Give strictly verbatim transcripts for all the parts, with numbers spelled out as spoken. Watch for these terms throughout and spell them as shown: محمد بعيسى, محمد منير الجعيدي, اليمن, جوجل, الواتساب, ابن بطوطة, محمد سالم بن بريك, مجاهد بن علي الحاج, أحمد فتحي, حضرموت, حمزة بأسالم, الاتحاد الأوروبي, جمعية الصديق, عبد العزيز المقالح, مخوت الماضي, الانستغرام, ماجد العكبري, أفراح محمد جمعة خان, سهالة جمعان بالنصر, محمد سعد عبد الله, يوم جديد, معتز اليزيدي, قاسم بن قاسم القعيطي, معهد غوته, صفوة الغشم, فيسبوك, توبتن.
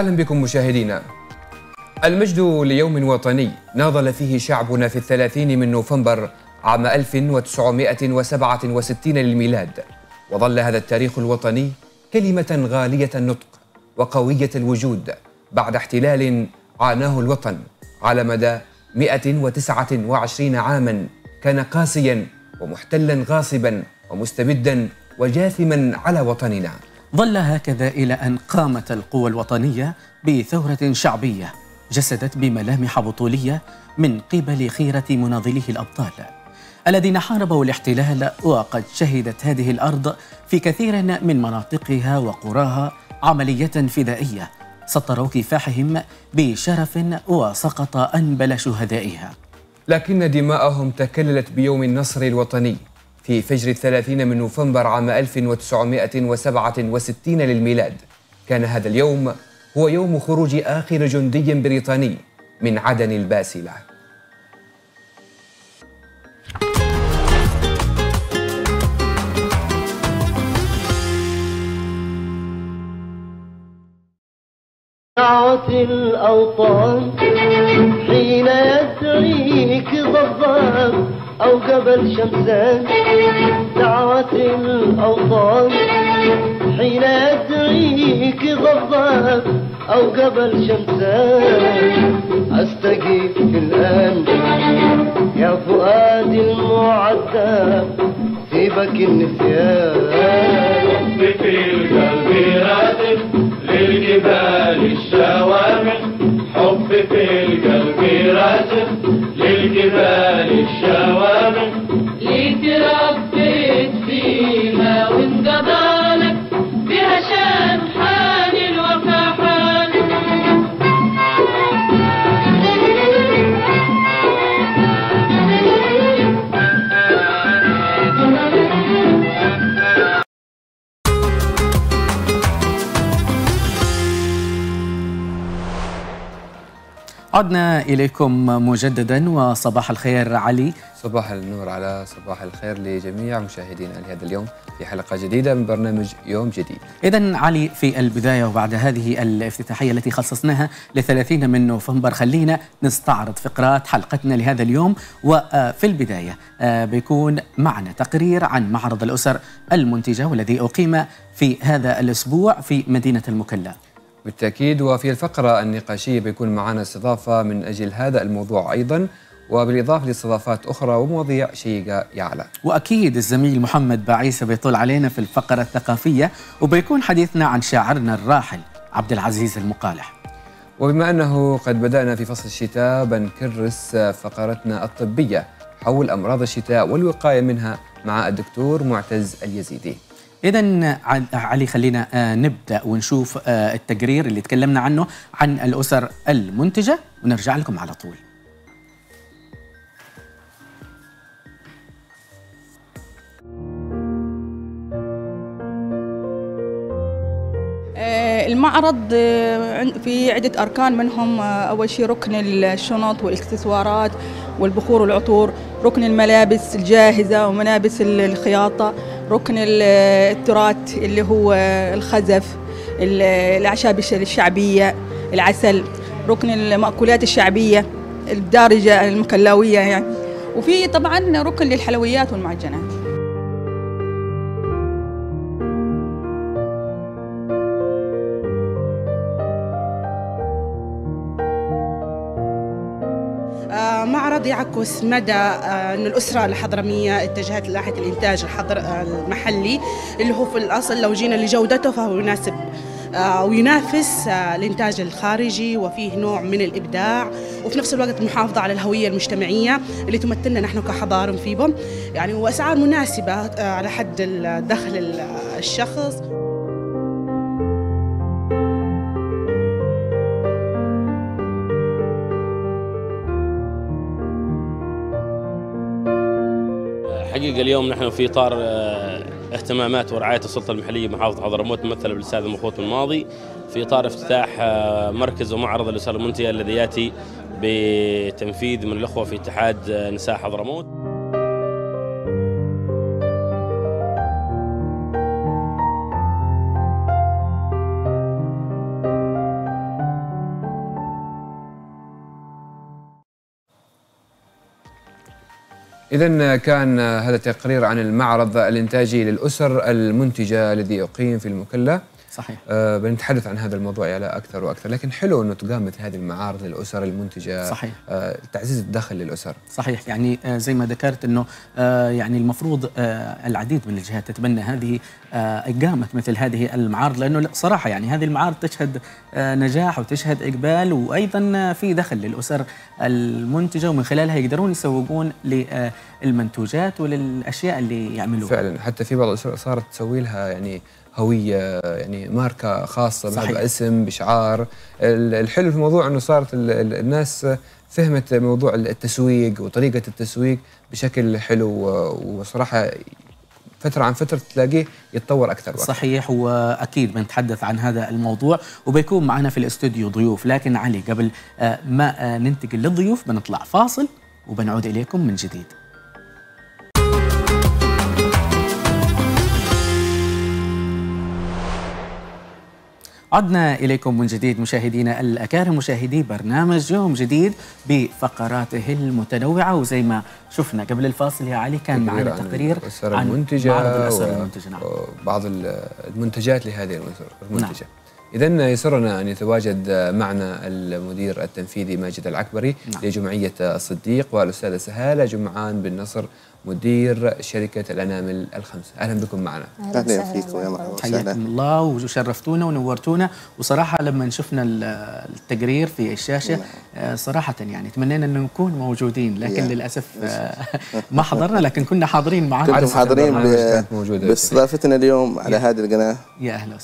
أهلا بكم مشاهدينا. المجد ليوم وطني ناضل فيه شعبنا في الثلاثين من نوفمبر عام ألف وتسعمائة وسبعة وستين للميلاد، وظل هذا التاريخ الوطني كلمة غالية النطق وقوية الوجود بعد احتلال عاناه الوطن على مدى مائة وتسعة وعشرين عاما، كان قاسيا ومحتلا غاصبا ومستبدا وجاثما على وطننا. ظل هكذا إلى أن قامت القوى الوطنية بثورة شعبية جسدت بملامح بطولية من قبل خيرة مناضليه الأبطال الذين حاربوا الاحتلال، وقد شهدت هذه الأرض في كثير من مناطقها وقراها عملية فدائية سطروا كفاحهم بشرف وسقط أنبل شهدائها. لكن دماءهم تكللت بيوم النصر الوطني في فجر الثلاثين من نوفمبر عام ألف وتسعمائة وسبعة وستين للميلاد. كان هذا اليوم هو يوم خروج آخر جندي بريطاني من عدن الباسلة. الأوطان حين يسريك ضباب أو قبل شمسان، دعوة الأوطان حين يسريك ضباب أو قبل شمسان. أستقيك الآن يا فؤادي المعذب، سيبك النسيان في القلب راتب للجبال الشوامع، حب في القلب راجع للجبال الشوامع، ليك ربيت فيها وانقضى لك بها شان حان الوفا حان. عدنا إليكم مجددا وصباح الخير علي. صباح النور على، صباح الخير لجميع مشاهدينا لهذا اليوم في حلقة جديدة من برنامج يوم جديد. إذا علي، في البداية وبعد هذه الافتتاحية التي خصصناها لثلاثين من نوفمبر، خلينا نستعرض فقرات حلقتنا لهذا اليوم. وفي البداية بيكون معنا تقرير عن معرض الأسر المنتجة والذي أقيم في هذا الأسبوع في مدينة المكلا. بالتأكيد، وفي الفقرة النقاشية بيكون معنا استضافة من أجل هذا الموضوع أيضا، وبالإضافة لاستضافات أخرى ومواضيع شيقة يا علاء. وأكيد الزميل محمد بعيسى بيطول علينا في الفقرة الثقافية، وبيكون حديثنا عن شاعرنا الراحل عبد العزيز المقالح. وبما أنه قد بدأنا في فصل الشتاء بنكرس فقرتنا الطبية حول أمراض الشتاء والوقاية منها مع الدكتور معتز اليزيدي. إذا علي، خلينا نبدأ ونشوف التقرير اللي تكلمنا عنه عن الأسر المنتجة ونرجع لكم على طول. المعرض في عدة أركان، منهم أول شيء ركن الشنط والاكسسوارات والبخور والعطور، ركن الملابس الجاهزة وملابس الخياطة، ركن التراث اللي هو الخزف، الأعشاب الشعبية، العسل، ركن المأكولات الشعبية الدارجة المكلاوية يعني، وفي طبعا ركن للحلويات والمعجنات. معرض يعكس مدى أن الأسرة الحضرمية اتجهت ناحية الإنتاج الحضر المحلي، اللي هو في الأصل لو جينا لجودته فهو يناسب وينافس الإنتاج الخارجي، وفيه نوع من الإبداع، وفي نفس الوقت محافظة على الهوية المجتمعية اللي تمثلنا نحن كحضارم فيهم يعني، وأسعار مناسبة على حد الدخل الشخص. حقيقة اليوم نحن في إطار اهتمامات ورعاية السلطة المحلية بمحافظة حضرموت ممثلة بالأستاذ مخوت الماضي، في إطار افتتاح مركز ومعرض الأسر المنتجة الذي يأتي بتنفيذ من الأخوة في اتحاد نساء حضرموت. إذن كان هذا التقرير عن المعرض الإنتاجي للأسر المنتجة الذي أقيم في المكلا. صحيح. آه بنتحدث عن هذا الموضوع على أكثر وأكثر، لكن حلو أنه تقام مثل هذه المعارض للأسر المنتجة. صحيح. آه تعزيز الدخل للأسر. صحيح، يعني آه زي ما ذكرت أنه آه يعني المفروض آه العديد من الجهات تتبنى هذه إقامة آه مثل هذه المعارض، لأنه صراحة يعني هذه المعارض تشهد آه نجاح وتشهد إقبال، وأيضا في دخل للأسر المنتجة، ومن خلالها يقدرون يسوقون للمنتوجات وللأشياء اللي يعملوها. فعلا، حتى في بعض الأسر صارت تسوي لها يعني هوية، يعني ماركة خاصة باسم بشعار. الحلو في الموضوع أنه صارت الناس فهمت موضوع التسويق وطريقة التسويق بشكل حلو، وصراحة فترة عن فترة تلاقيه يتطور أكثر وأكثر. صحيح، وأكيد بنتحدث عن هذا الموضوع، وبيكون معنا في الاستوديو ضيوف. لكن علي، قبل ما ننتقل للضيوف بنطلع فاصل وبنعود إليكم من جديد. عدنا إليكم من جديد مشاهدينا الأكارم، مشاهدي برنامج يوم جديد بفقراته المتنوعة. وزي ما شفنا قبل الفاصل يا علي، كان معنا تقرير عن, عن المنتجة معرض الأسر و... المنتجة. نعم. بعض المنتجات لهذه المنتجة. نعم. إذن يسرنا أن يتواجد معنا المدير التنفيذي ماجد العكبري. نعم. لجمعية الصديق، والأستاذة سهالة جمعان بالنصر مدير شركة الأنامل الخمسة. أهلا بكم معنا. أهلا فيكم يا مرحبا، حياكم الله وشرفتونا ونورتونا. وصراحة لما شفنا التقرير في الشاشة صراحة يعني تمنينا أن نكون موجودين، لكن للأسف ما حضرنا، لكن كنا حاضرين معاكم. كنا حاضرين باستضافتنا اليوم على هذه القناة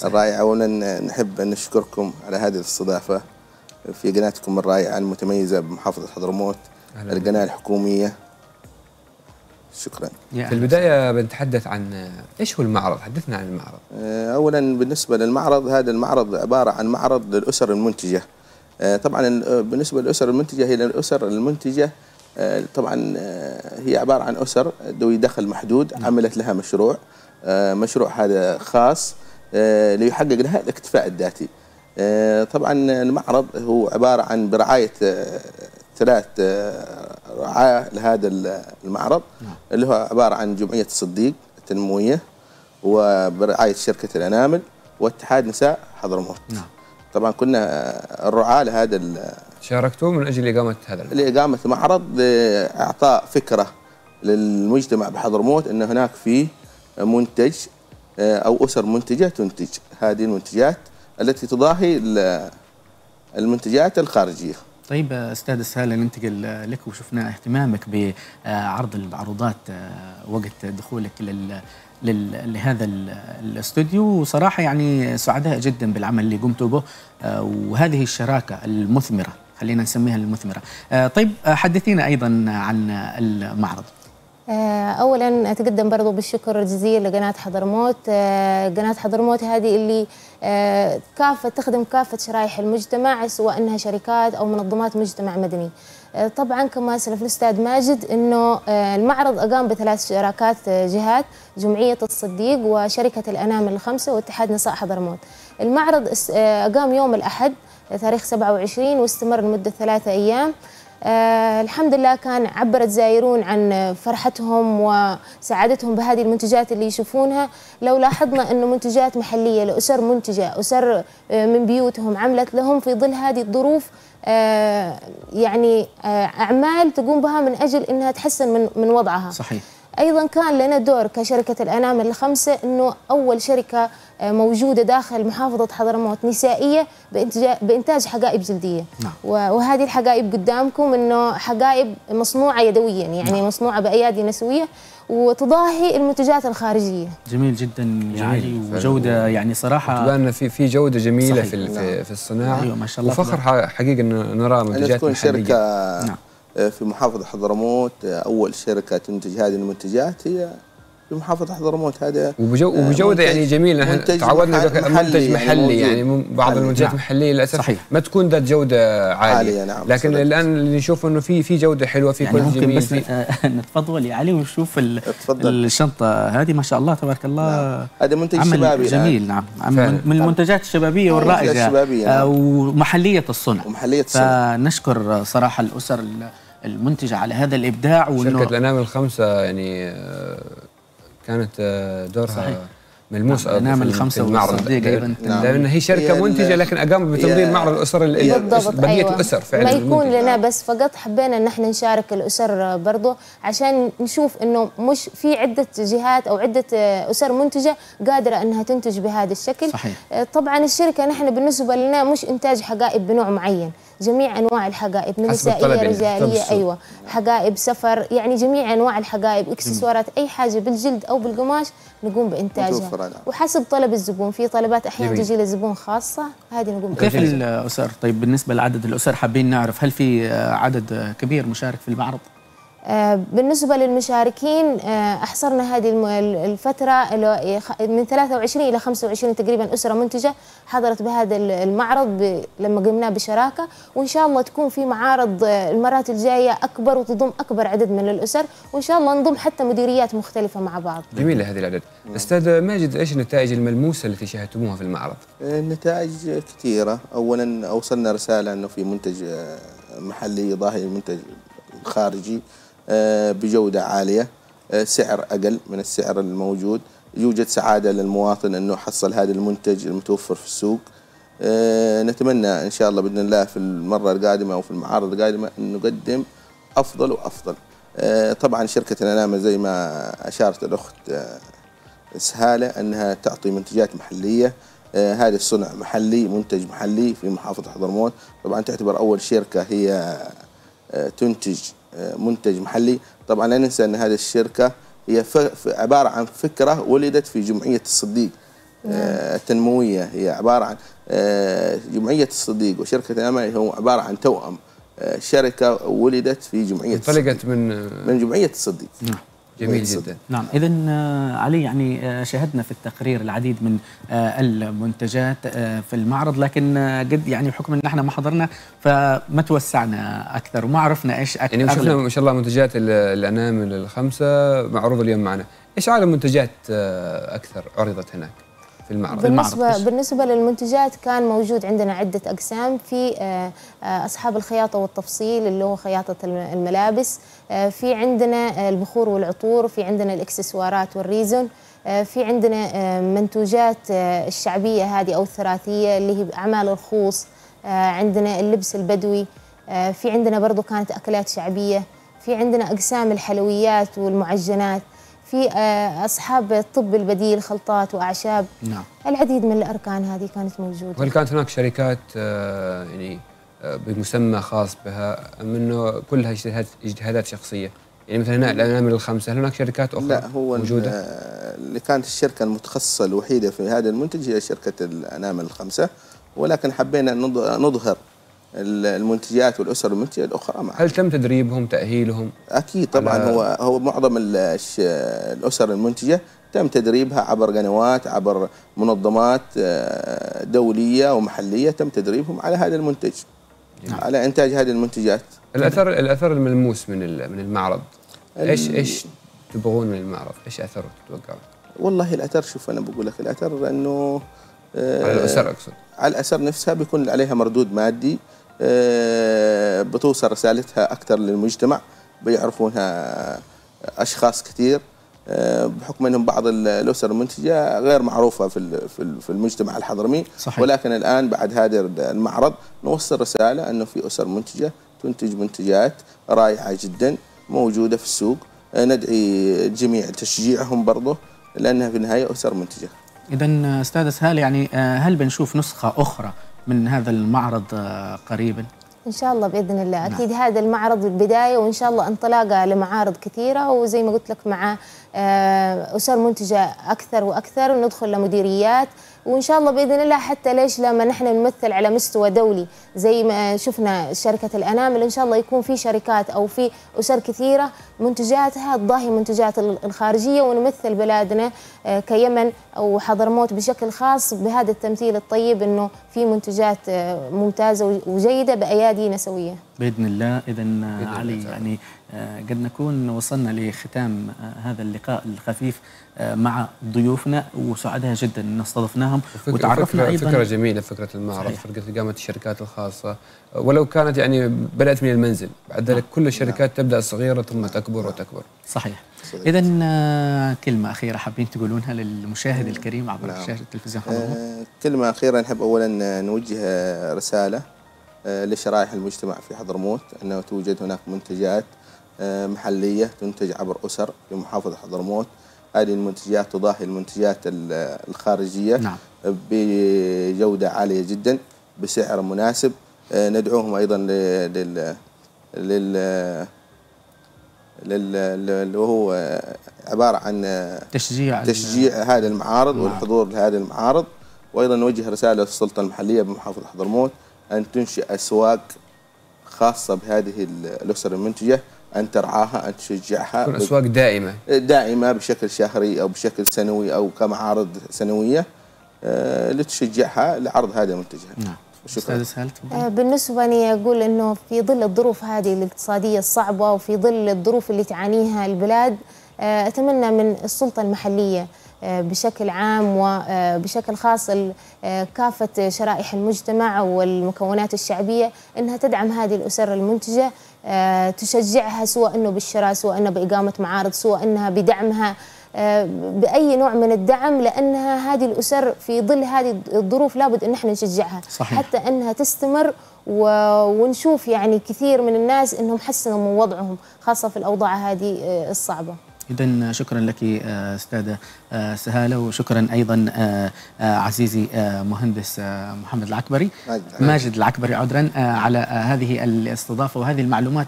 الرائعة، ونحب أن نشكركم على هذه الاستضافة في قناتكم الرائعة المتميزة بمحافظة حضرموت، القناة الحكومية. شكرا. في البداية بنتحدث عن إيش هو المعرض، حدثنا عن المعرض. أولا بالنسبة للمعرض، هذا المعرض عبارة عن معرض للأسر المنتجة. طبعا بالنسبة للأسر المنتجة، هي الأسر المنتجة طبعا هي عبارة عن أسر ذوي دخل محدود، عملت لها مشروع، مشروع هذا خاص ليحقق لها الاكتفاء الذاتي. طبعا المعرض هو عبارة عن برعاية ثلاث رعاة لهذا المعرض. نعم. اللي هو عبارة عن جمعية الصديق التنموية، وبرعاية شركة الأنامل، واتحاد نساء حضرموت. نعم. طبعا كنا الرعاة لهذا. شاركتوا من أجل إقامة هذا المعرض. لإقامة معرض لإعطاء فكرة للمجتمع بحضرموت أن هناك في منتج أو أسر منتجة تنتج هذه المنتجات التي تضاهي المنتجات الخارجية. طيب أستاذ سهالة، ننتقل لك. وشفنا اهتمامك بعرض المعروضات وقت دخولك لل لهذا الاستوديو، وصراحة يعني سعداء جدا بالعمل اللي قمتوا به وهذه الشراكة المثمرة، خلينا نسميها المثمرة. طيب حدثينا أيضا عن المعرض. أولا أتقدم برضو بالشكر الجزيل لقناة حضرموت. قناة حضرموت هذه اللي كافة تخدم كافة شرائح المجتمع، سواء أنها شركات أو منظمات مجتمع مدني. طبعا كما أسلف الأستاذ ماجد أنه المعرض أقام بثلاث شراكات جهات، جمعية الصديق وشركة الأنامل الخمسة واتحاد نساء حضرموت. المعرض أقام يوم الأحد تاريخ سبعة وعشرين واستمر لمدة ثلاثة أيام. آه الحمد لله كان عبر الزائرون عن فرحتهم وسعادتهم بهذه المنتجات اللي يشوفونها. لو لاحظنا أنه منتجات محلية لأسر منتجة، أسر آه من بيوتهم عملت لهم في ظل هذه الظروف آه يعني آه أعمال تقوم بها من أجل أنها تحسن من, من وضعها. صحيح. أيضا كان لنا دور كشركة الأنامل الخمسة، أنه أول شركة موجودة داخل محافظة حضرموت نسائية بإنتاج حقائب جلدية. نعم. وهذه الحقائب قدامكم، أنه حقائب مصنوعة يدويا، يعني نعم. مصنوعة بأيادي نسوية وتضاهي المنتجات الخارجية. جميل جدا يا علي، وجودة يعني صراحة تبان في في جودة جميلة. صحيح. في نعم. في الصناعة. أيوة ما شاء الله، وفخر حقيقة أن نرى منتجات محلية. شركة نعم. في محافظة حضرموت، أول شركة تنتج هذه المنتجات هي في محافظة حضرموت. هذا وبجودة يعني جميلة. نحن تعودنا على منتج محلي، يعني بعض المنتجات المحلية للأسف ما تكون ذات جودة عالية. نعم. لكن صدق. الآن اللي نشوف إنه في في جودة حلوة، في يعني كل ممكن جميل. بس نتفضل يا علي ونشوف الشنطة هذه، ما شاء الله تبارك الله. هذا منتج شبابي جميل. نعم. من المنتجات الشبابية والرائجة، ومحلية الصنع. ومحلية الصنع. فنشكر صراحة الأسر المنتجة على هذا الإبداع. وإنه شركة الأنامل الخمسة يعني كانت دورها صحيح ملموس. الأنامل الخمسة والصديق أيضا، لأن هي شركة منتجة لكن أقامت بتنظيم معرض الأسر بقية أيوة الأسر فعلا. ما يكون لنا بس فقط حبينا إن احنا نشارك الأسر برضه عشان نشوف إنه مش في عدة جهات أو عدة أسر منتجة قادرة إنها تنتج بهذا الشكل. صحيح. طبعا الشركة نحن بالنسبة لنا مش إنتاج حقائب بنوع معين، جميع أنواع الحقائب نسائية رجالية أيوة، حقائب سفر يعني جميع أنواع الحقائب، إكسسوارات، أي حاجة بالجلد أو بالقماش نقوم بإنتاجها وحسب طلب الزبون. في طلبات أحيانا تجي للزبون خاصة هذه نقوم بإنتاجها. كيف الأسر؟ طيب بالنسبة لعدد الأسر حابين نعرف هل في عدد كبير مشارك في المعرض؟ بالنسبة للمشاركين أحصرنا هذه الفترة من ثلاثة وعشرين إلى خمسة وعشرين تقريبا أسرة منتجة حضرت بهذا المعرض لما قمناه بشراكة، وإن شاء الله تكون في معارض المرات الجاية أكبر وتضم أكبر عدد من الأسر، وإن شاء الله نضم حتى مديريات مختلفة مع بعض. جميلة هذه العدد. أستاذ ماجد، إيش النتائج الملموسة التي شاهدتموها في المعرض؟ النتائج كثيرة. أولا أوصلنا رسالة أنه في منتج محلي يضاهي منتج خارجي بجودة عالية، سعر أقل من السعر الموجود، يوجد سعادة للمواطن أنه يحصل هذا المنتج المتوفر في السوق. نتمنى إن شاء الله بإذن الله في المرة القادمة أو في المعارض القادمة أن نقدم أفضل وأفضل. طبعا شركة الأنامل زي ما أشارت الأخت سهالة أنها تعطي منتجات محلية، هذا الصنع محلي، منتج محلي في محافظة حضرموت. طبعا تعتبر أول شركة هي تنتج منتج محلي. طبعا لا ننسى ان هذه الشركه هي عباره عن فكره ولدت في جمعيه الصديق التنمويه، هي عباره عن جمعيه الصديق وشركه الأنامل هو عباره عن توأم، شركه ولدت في جمعيه انطلقت من من جمعيه الصديق. نعم جميل جدا. نعم اذا علي يعني شاهدنا في التقرير العديد من المنتجات في المعرض، لكن قد يعني بحكم ان احنا ما حضرنا فما توسعنا اكثر وما عرفنا ايش اكثر يعني. شفنا ما شاء الله منتجات الأنامل الخمسه معروضه اليوم معنا، ايش عالم منتجات اكثر عرضت هناك في المعرض؟ بالنسبة, بالنسبة للمنتجات كان موجود عندنا عدة أقسام، في أصحاب الخياطة والتفصيل اللي هو خياطة الملابس، في عندنا البخور والعطور، في عندنا الإكسسوارات والريزون، في عندنا منتوجات الشعبية هذه أو التراثية اللي هي أعمال الخوص، عندنا اللبس البدوي، في عندنا برضو كانت أكلات شعبية، في عندنا أقسام الحلويات والمعجنات، في أصحاب الطب البديل، خلطات وأعشاب. نعم. العديد من الأركان هذه كانت موجودة. وهل كانت هناك شركات يعني بمسمى خاص بها أم أنه كلها اجتهادات شخصية؟ يعني مثلا هنا الأنامل الخمسة هل هناك شركات أخرى موجودة؟ لا هو موجودة؟ اللي كانت الشركة المتخصصة الوحيدة في هذا المنتج هي شركة الأنامل الخمسة، ولكن حبينا نظهر المنتجات والأسر المنتجة الأخرى معها. هل تم تدريبهم تأهيلهم؟ أكيد طبعا، هو هو معظم الأسر المنتجة تم تدريبها عبر قنوات، عبر منظمات دولية ومحلية تم تدريبهم على هذا المنتج. نعم. على إنتاج هذه المنتجات. الأثر الأثر الملموس من من المعرض، إيش إيش تبغون من المعرض؟ إيش أثره تتوقعون؟ والله الأثر، شوف أنا بقول لك الأثر إنه على الأسر أقصد، على الأسر نفسها بيكون عليها مردود مادي، بتوصل رسالتها أكثر للمجتمع، بيعرفونها أشخاص كثير بحكم أنهم بعض الأسر المنتجة غير معروفة في في المجتمع الحضرمي. صحيح. ولكن الآن بعد هذا المعرض نوصل رسالة أنه في أسر منتجة تنتج منتجات رائعة جدا موجودة في السوق، ندعي الجميع تشجيعهم برضه لأنها في النهاية أسر منتجة. إذا أستاذة سهالة يعني هل بنشوف نسخة أخرى من هذا المعرض قريبا؟ إن شاء الله بإذن الله. أكيد هذا المعرض البداية، وإن شاء الله انطلاقة لمعارض كثيرة، وزي ما قلت لك مع أسر منتجة أكثر وأكثر، وندخل لمديريات، وإن شاء الله بإذن الله حتى ليش لما نحن نمثل على مستوى دولي زي ما شفنا شركة الأنامل، إن شاء الله يكون في شركات أو في أسر كثيرة منتجاتها تضاهي منتجات الخارجية، ونمثل بلادنا كيمن أو حضرموت بشكل خاص بهذا التمثيل الطيب أنه في منتجات ممتازة وجيدة بأيادي نسوية بإذن الله. إذن علي يعني قد نكون وصلنا لختام هذا اللقاء الخفيف مع ضيوفنا، وسعدها جدا ان استضفناهم وتعرفنا ايضا. فكره جميله، فكره المعرض، فكره اقامه الشركات الخاصه ولو كانت يعني بدات من المنزل، بعد ذلك كل الشركات تبدا صغيره ثم تكبر وتكبر. صحيح. اذا كلمه اخيره حابين تقولونها للمشاهد الكريم عبر شاشه التلفزيون حضرموت؟ آه كلمه اخيره، نحب اولا نوجه رساله لشرائح المجتمع في حضرموت انه توجد هناك منتجات محليه تنتج عبر اسر لمحافظه حضرموت. هذه المنتجات تضاهي المنتجات الخارجيه، نعم، بجوده عاليه جدا بسعر مناسب. ندعوهم ايضا لل لل اللي هو عباره عن تشجيع تشجيع هذه المعارض والحضور لهذه المعارض. وايضا نوجه رساله للسلطه المحليه بمحافظه حضرموت ان تنشئ اسواق خاصه بهذه الاسر المنتجه، ان ترعاها، ان تشجعها. تكون اسواق دائمه دائمه بشكل شهري او بشكل سنوي او كمعارض سنويه لتشجعها لعرض هذا منتجها. نعم. شكرا. بالنسبة لي أقول أنه في ظل الظروف هذه الاقتصادية الصعبة وفي ظل الظروف اللي تعانيها البلاد، أتمنى من السلطة المحلية بشكل عام وبشكل خاص كافة شرائح المجتمع والمكونات الشعبية أنها تدعم هذه الأسر المنتجة، تشجعها سواء أنه بالشراء، سواء أنه بإقامة معارض، سواء أنها بدعمها بأي نوع من الدعم، لأنها هذه الأسر في ظل هذه الظروف لابد أن نحن نشجعها. صحيح. حتى أنها تستمر و... ونشوف يعني كثير من الناس أنهم حسنوا من وضعهم خاصة في الأوضاع هذه الصعبة. إذن شكرا لك أستاذة سهالة، وشكرا أيضا عزيزي مهندس محمد العكبري، ماجد العكبري عذرا، على هذه الاستضافة وهذه المعلومات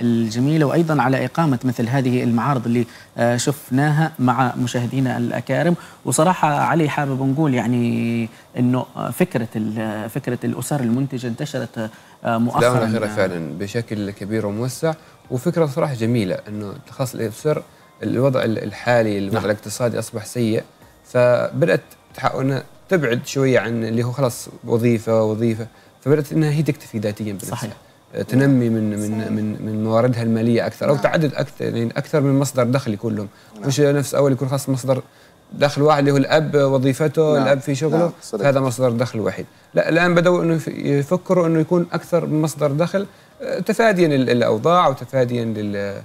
الجميلة، وأيضا على إقامة مثل هذه المعارض اللي شفناها مع مشاهدينا الأكارم. وصراحة علي حابب نقول يعني أنه فكرة فكرة الأسر المنتجة انتشرت مؤخرا فعلا بشكل كبير وموسع، وفكرة صراحة جميلة أنه تخص الأسر. الوضع الحالي، الوضع نعم. الاقتصادي أصبح سيء، فبدأت تحاول تبعد شوية عن اللي هو خلاص وظيفة وظيفة، فبدأت أنها هي تكتفي ذاتيا بنفسها. صحيح. تنمي من من من من مواردها المالية أكثر، نعم. أو تعدد أكثر، يعني أكثر من مصدر دخل يكون لهم، نعم. مش نفس أول يكون خلاص مصدر دخل واحد اللي هو الأب وظيفته، نعم. الأب في شغله، نعم. هذا مصدر دخل وحيد. لا، الآن بدأوا إنه يفكروا إنه يكون أكثر من مصدر دخل، تفاديا للأوضاع وتفاديا لل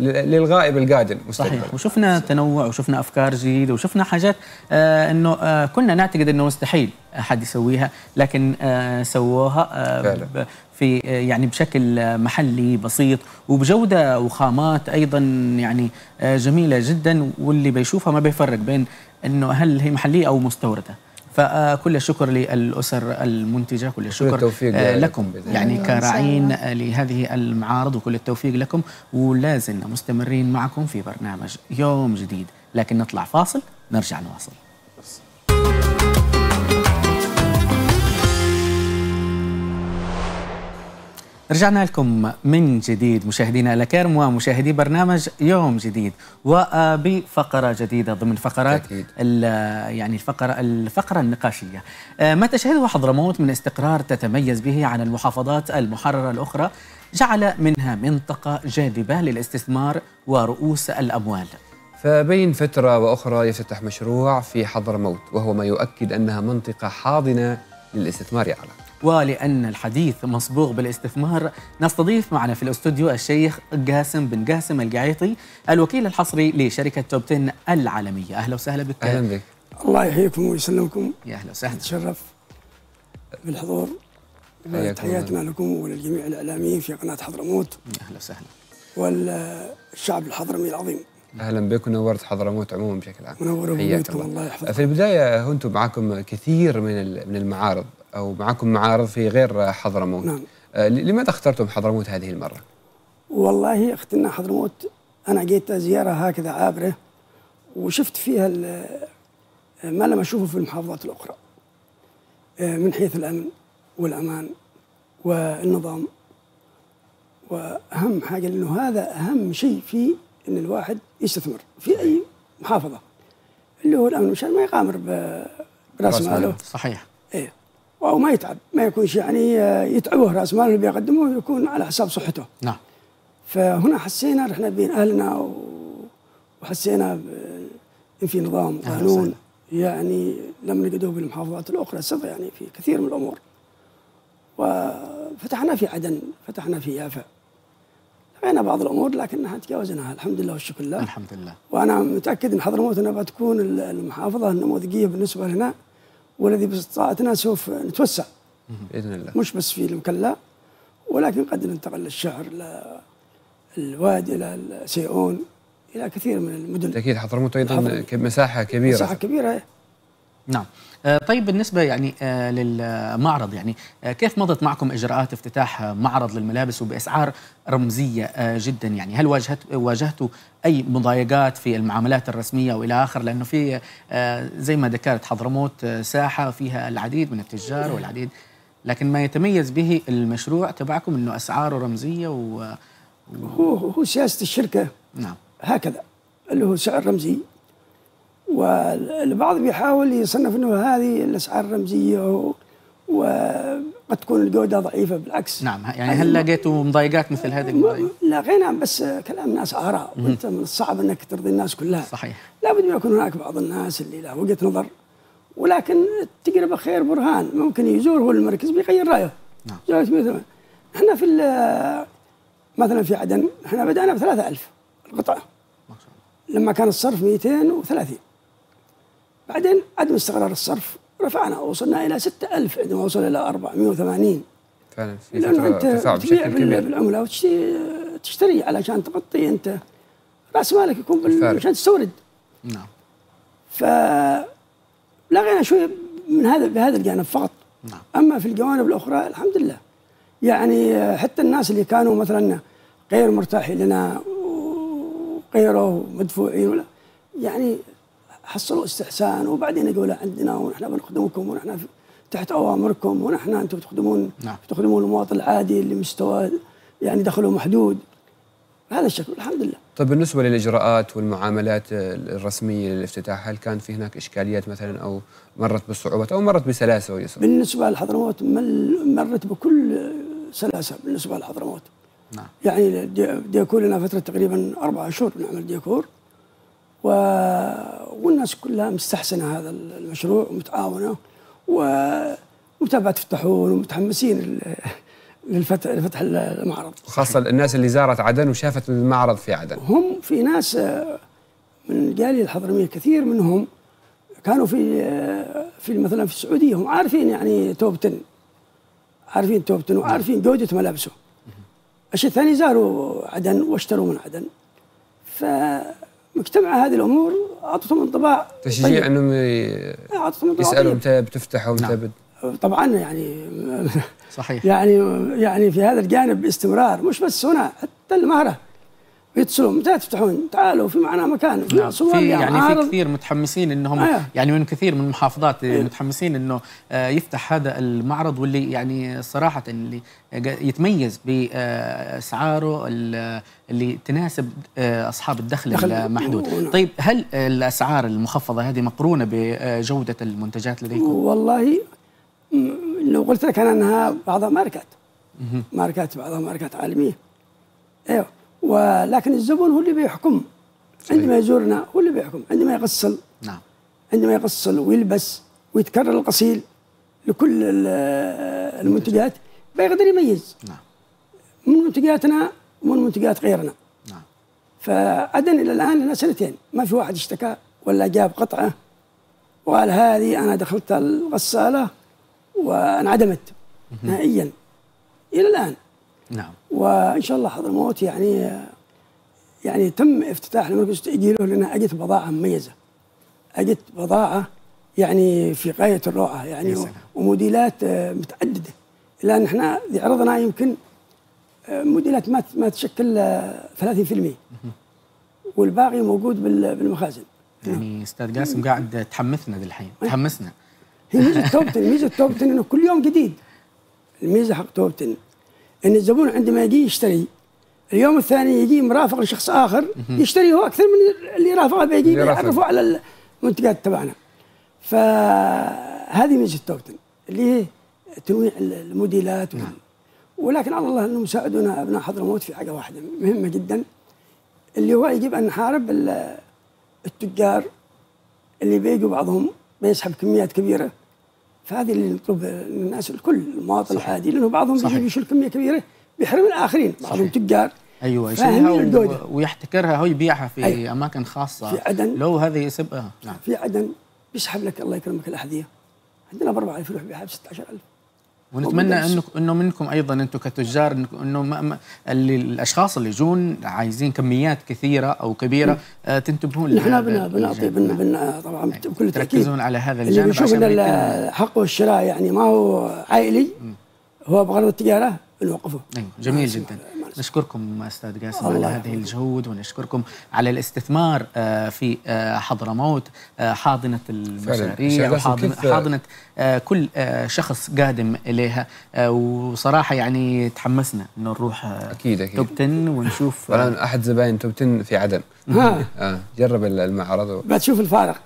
للغائب القادم مستقبلا. صحيح. وشفنا تنوع وشفنا أفكار جديدة وشفنا حاجات آه أنه آه كنا نعتقد أنه مستحيل أحد يسويها، لكن آه سووها آه في آه يعني بشكل محلي بسيط وبجودة وخامات أيضا يعني آه جميلة جدا، واللي بيشوفها ما بيفرق بين أنه هل هي محلية أو مستوردة. فكل الشكر للأسر المنتجة، كل الشكر لكم يعني كراعين لهذه المعارض، وكل التوفيق لكم. ولازلنا مستمرين معكم في برنامج يوم جديد، لكن نطلع فاصل نرجع نواصل. رجعنا لكم من جديد مشاهدينا الأكارم ومشاهدي برنامج يوم جديد، وبفقرة جديدة ضمن فقرات يعني الفقرة الفقرة النقاشية. ما تشهده حضرموت من استقرار تتميز به عن المحافظات المحررة الأخرى جعل منها منطقة جاذبة للاستثمار ورؤوس الأموال. فبين فترة وأخرى يفتح مشروع في حضرموت، وهو ما يؤكد أنها منطقة حاضنة للاستثمار الأعلى. ولأن الحديث مصبوغ بالاستثمار، نستضيف معنا في الاستوديو الشيخ قاسم بن قاسم القعيطي، الوكيل الحصري لشركة توبتن العالمية. أهلا وسهلا بك. أهلا بك. الله يحييكم ويسلمكم. يا أهلا وسهلا. نتشرف بالحضور. تحياتنا لكم وللجميع الإعلاميين في قناة حضرموت. يا أهلا وسهلا. والشعب الحضرمي العظيم. اهلا بكم، نورت حضرموت عموما بشكل عام. منوروا بيتكم، الله يحفظكم. في البدايه انتم معاكم كثير من من المعارض، او معاكم معارض في غير حضرموت. نعم. لماذا اخترتم حضرموت هذه المره؟ والله اخترنا حضرموت، انا جيت زياره هكذا عابره وشفت فيها ما لم اشوفه في المحافظات الاخرى من حيث الامن والامان والنظام، واهم حاجه لانه هذا اهم شيء في ان الواحد يستثمر في اي محافظه اللي هو الامن، مشان ما يغامر براس ماله. صحيح. ايه، او ما يتعب، ما يكونش يعني يتعبه راس ماله اللي بيقدمه، يكون على حساب صحته. نعم. فهنا حسينا رحنا بين اهلنا وحسينا ان في نظام قانون يعني لم نجدوه بالمحافظات الاخرى سبق يعني في كثير من الامور. وفتحنا في عدن، فتحنا في يافا، لقينا بعض الامور لكنها تجاوزناها الحمد لله والشكر لله. الحمد لله. وانا متاكد ان حضرموت انها بتكون المحافظه النموذجيه بالنسبه لنا، والذي باستطاعتنا سوف نتوسع باذن الله، مش بس في المكلا ولكن قد ننتقل للشعر، للوادي، للسيئون، الى كثير من المدن. اكيد حضرموت ايضا مساحه كبيره، مساحه كبيره. نعم. طيب بالنسبه يعني للمعرض، يعني كيف مضت معكم اجراءات افتتاح معرض للملابس وباسعار رمزيه جدا؟ يعني هل واجهت واجهتوا اي مضايقات في المعاملات الرسميه والى اخر؟ لانه في زي ما ذكرت حضرموت ساحه فيها العديد من التجار والعديد، لكن ما يتميز به المشروع تبعكم انه اسعاره رمزيه و هو هو سياسه الشركه. نعم. هكذا اللي هو سعر رمزي، والبعض بيحاول يصنف انه هذه الاسعار الرمزيه وقد تكون الجوده ضعيفه، بالعكس. نعم. يعني هل لقيتوا مضايقات مثل هذه المضايقات؟ لقينا بس كلام ناس اراء، وانت من الصعب انك ترضي الناس كلها. صحيح. لابد ان يكون هناك بعض الناس اللي لها وجهه نظر، ولكن التجربه خير برهان، ممكن يزور هو المركز بيغير رايه. نعم. احنا في مثلا في عدن احنا بدانا ب ثلاثة آلاف القطعه. ما شاء الله. لما كان الصرف مئتين وثلاثين. بعدين عدم استقرار الصرف رفعنا ووصلنا الى ستة آلاف عندما وصل الى أربعمئة وثمانين. فعلا في ارتفاع بشكل كبير بالعمله، وتشتري علشان تغطي انت راس مالك يكون عشان تستورد. نعم. فلغينا شويه من هذا بهذا الجانب فقط. نعم. اما في الجوانب الاخرى الحمد لله، يعني حتى الناس اللي كانوا مثلا غير مرتاحين لنا وغيره مدفوعين ولا يعني حصلوا استحسان، وبعدين يقولوا عندنا ونحن بنخدمكم ونحن تحت اوامركم ونحن انتم تخدمون. نعم. تخدمون المواطن العادي اللي مستوى يعني دخله محدود بهذا الشكل الحمد لله. طيب بالنسبه للاجراءات والمعاملات الرسميه للافتتاح، هل كان في هناك اشكاليات مثلا او مرت بصعوبات او مرت بسلاسه ويسر؟ بالنسبه لحضرموت مرت بكل سلاسه بالنسبه لحضرموت. نعم. يعني الديكور لنا فتره تقريبا اربع اشهر بنعمل ديكور، و... والناس كلها مستحسنه هذا المشروع ومتعاونه ومتابعه تفتحون ومتحمسين للفتح لفتح المعرض، خاصه الناس اللي زارت عدن وشافت المعرض في عدن. هم في ناس من الجاليه الحضرميه كثير منهم كانوا في في مثلا في السعوديه، هم عارفين يعني توبتن، عارفين توبتن وعارفين جوده ملابسه. الشيء الثاني زاروا عدن واشتروا من عدن، ف مجتمع هذه الامور اعطتهم انطباع تشجيع طيب. انهم يسالوا متى بتفتحوا ومتى بد. طبعا يعني صحيح. يعني يعني في هذا الجانب باستمرار، مش بس هنا حتى المهره يتصلوا متى تفتحون، تعالوا في معنا مكان. نعم. في يعني عارض. في كثير متحمسين انهم آه. يعني من كثير من المحافظات آه. متحمسين انه يفتح هذا المعرض، واللي يعني صراحه اللي يتميز باسعاره اللي تناسب اصحاب الدخل المحدود. طيب هل الاسعار المخفضه هذه مقرونه بجوده المنتجات لديكم؟ والله لو قلت لك انا انها بعضها ماركات ماركات بعضها ماركات عالميه. ايوه. ولكن الزبون هو اللي بيحكم. صحيح. عندما يزورنا هو اللي بيحكم، عندما يغسل. نعم. عندما يغسل ويلبس ويتكرر الغسيل لكل المنتجات بيقدر يميز. نعم. من منتجاتنا ومن منتجات غيرنا. نعم. فعدن الى الان لنا سنتين ما في واحد اشتكى ولا جاب قطعه وقال هذه انا دخلت الغساله وانعدمت نهائيا الى الان. نعم. وان شاء الله حضرموت يعني يعني تم افتتاح المركز تاجيله لان اجت بضاعه مميزه، اجت بضاعه يعني في غايه الروعه يعني وموديلات متعدده، لان احنا عرضنا يمكن موديلات ما ما تشكل ثلاثين بالمئة والباقي موجود بالمخازن. يعني استاذ قاسم قاعد تحمسنا بالحين، تحمسنا. هي ميزه توبتن، ميزه توبتن انه كل يوم جديد. الميزه حق توبتن ان الزبون عندما يجي يشتري اليوم الثاني يجي مرافق لشخص اخر يشتري هو اكثر من اللي رافقه، بيجي يعرفوا على المنتجات تبعنا. فهذه ميزه توبتن اللي هي تنويع الموديلات ولكن على الله انهم ساعدونا ابناء حضرموت في حاجه واحده مهمه جدا، اللي هو يجب ان نحارب التجار اللي بيجوا بعضهم بيسحب كميات كبيره، فهذه اللي نطلب الناس الكل المواطن العادي، لانه بعضهم بيجي بيشيل كميه كبيره بيحرم الاخرين، بعضهم تجار ايوه يشيلها ويحتكرها هو يبيعها في أيوة. اماكن خاصه في عدن، لو هذه يسبها نعم في عدن بيسحب لك الله يكرمك الاحذيه عندنا ب أربعة آلاف يروح يبيعها ب ستة عشر ألف. ونتمنى انه انه منكم ايضا انتم كتجار انه ما ما اللي الاشخاص اللي يجون عايزين كميات كثيره او كبيره آه تنتبهون لها. احنا بنا بنعطي بنا بنا طبعا بكل تاكيد تركزون على هذا الجانب عشان الحق والشراء، يعني ما هو عائلي هو بغرض التجاره نوقفه. ايوه جميل جدا. نشكركم استاذ قاسم على هذه الجهود، ونشكركم على الاستثمار في حضرموت حاضنه المشاريع وحاضنه كل شخص قادم اليها، وصراحه يعني تحمسنا انه نروح اكيد اكيد توبتن ونشوف. والان احد زباين توبتن في عدن اه جرب المعرض بتشوف الفارق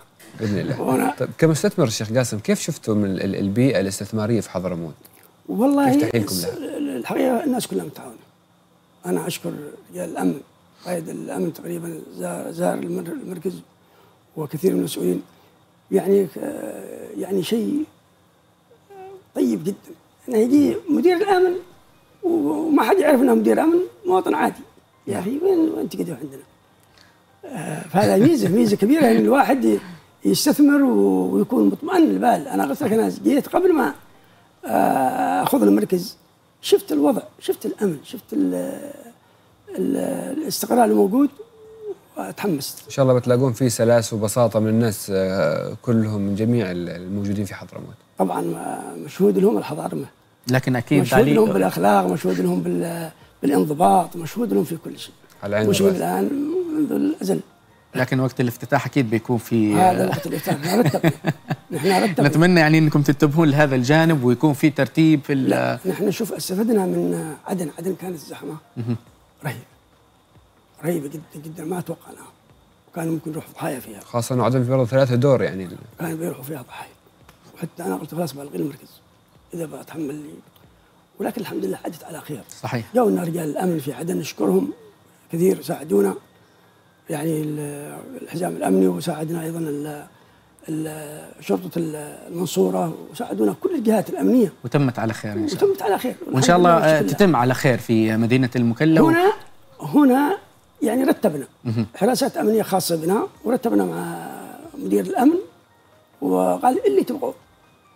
باذن الله. طيب كمستثمر الشيخ قاسم كيف شفتم البيئه الاستثماريه في حضرموت؟ والله الحقيقه الناس كلها متعاونه. أنا أشكر رجال الأمن، قائد الأمن تقريبا زار المركز وكثير من المسؤولين، يعني يعني شيء طيب جدا. أنا يجي مدير الأمن وما حد يعرف أنه مدير أمن، مواطن عادي يا أخي وين وين تقدروا عندنا؟ فهذا ميزة ميزة كبيرة أن الواحد يستثمر ويكون مطمئن البال. أنا قلت لك أنا جيت قبل ما أخذ المركز شفت الوضع، شفت الامن، شفت ال ال الاستقرار الموجود وتحمست. ان شاء الله بتلاقون فيه سلاسه وبساطه من الناس كلهم من جميع الموجودين في حضرموت. طبعا مشهود لهم الحضارمه. لكن اكيد مشهود لهم بالاخلاق، مشهود لهم بالانضباط، مشهود لهم في كل شيء. على العين والراس. الان منذ الازل. لكن وقت الافتتاح اكيد بيكون في هذا وقت الافتتاح نرتب نحن نرتب نتمنى يعني انكم تنتبهون لهذا الجانب ويكون في ترتيب في لا. نحن شوف استفدنا من عدن، عدن كانت زحمه رهيبه رهيبه جدا جدا ما توقعناها، وكان ممكن يروح ضحايا فيها، خاصه انه عدن في برضه ثلاثه دور يعني كان بيروحوا فيها ضحايا، وحتى انا قلت خلاص بلغي المركز اذا بتحمل لي، ولكن الحمد لله حدث على خير. صحيح جاونا رجال الامن في عدن نشكرهم كثير، ساعدونا يعني الحزام الامني، وساعدنا ايضا ال ال شرطه المنصوره، وساعدونا كل الجهات الامنيه، وتمت على خير ان شاء الله. وتمت على خير وان شاء الله تتم على خير في مدينه المكلا. هنا و... هنا يعني رتبنا حراسات امنيه خاصه بنا، ورتبنا مع مدير الامن وقال اللي تبغوه،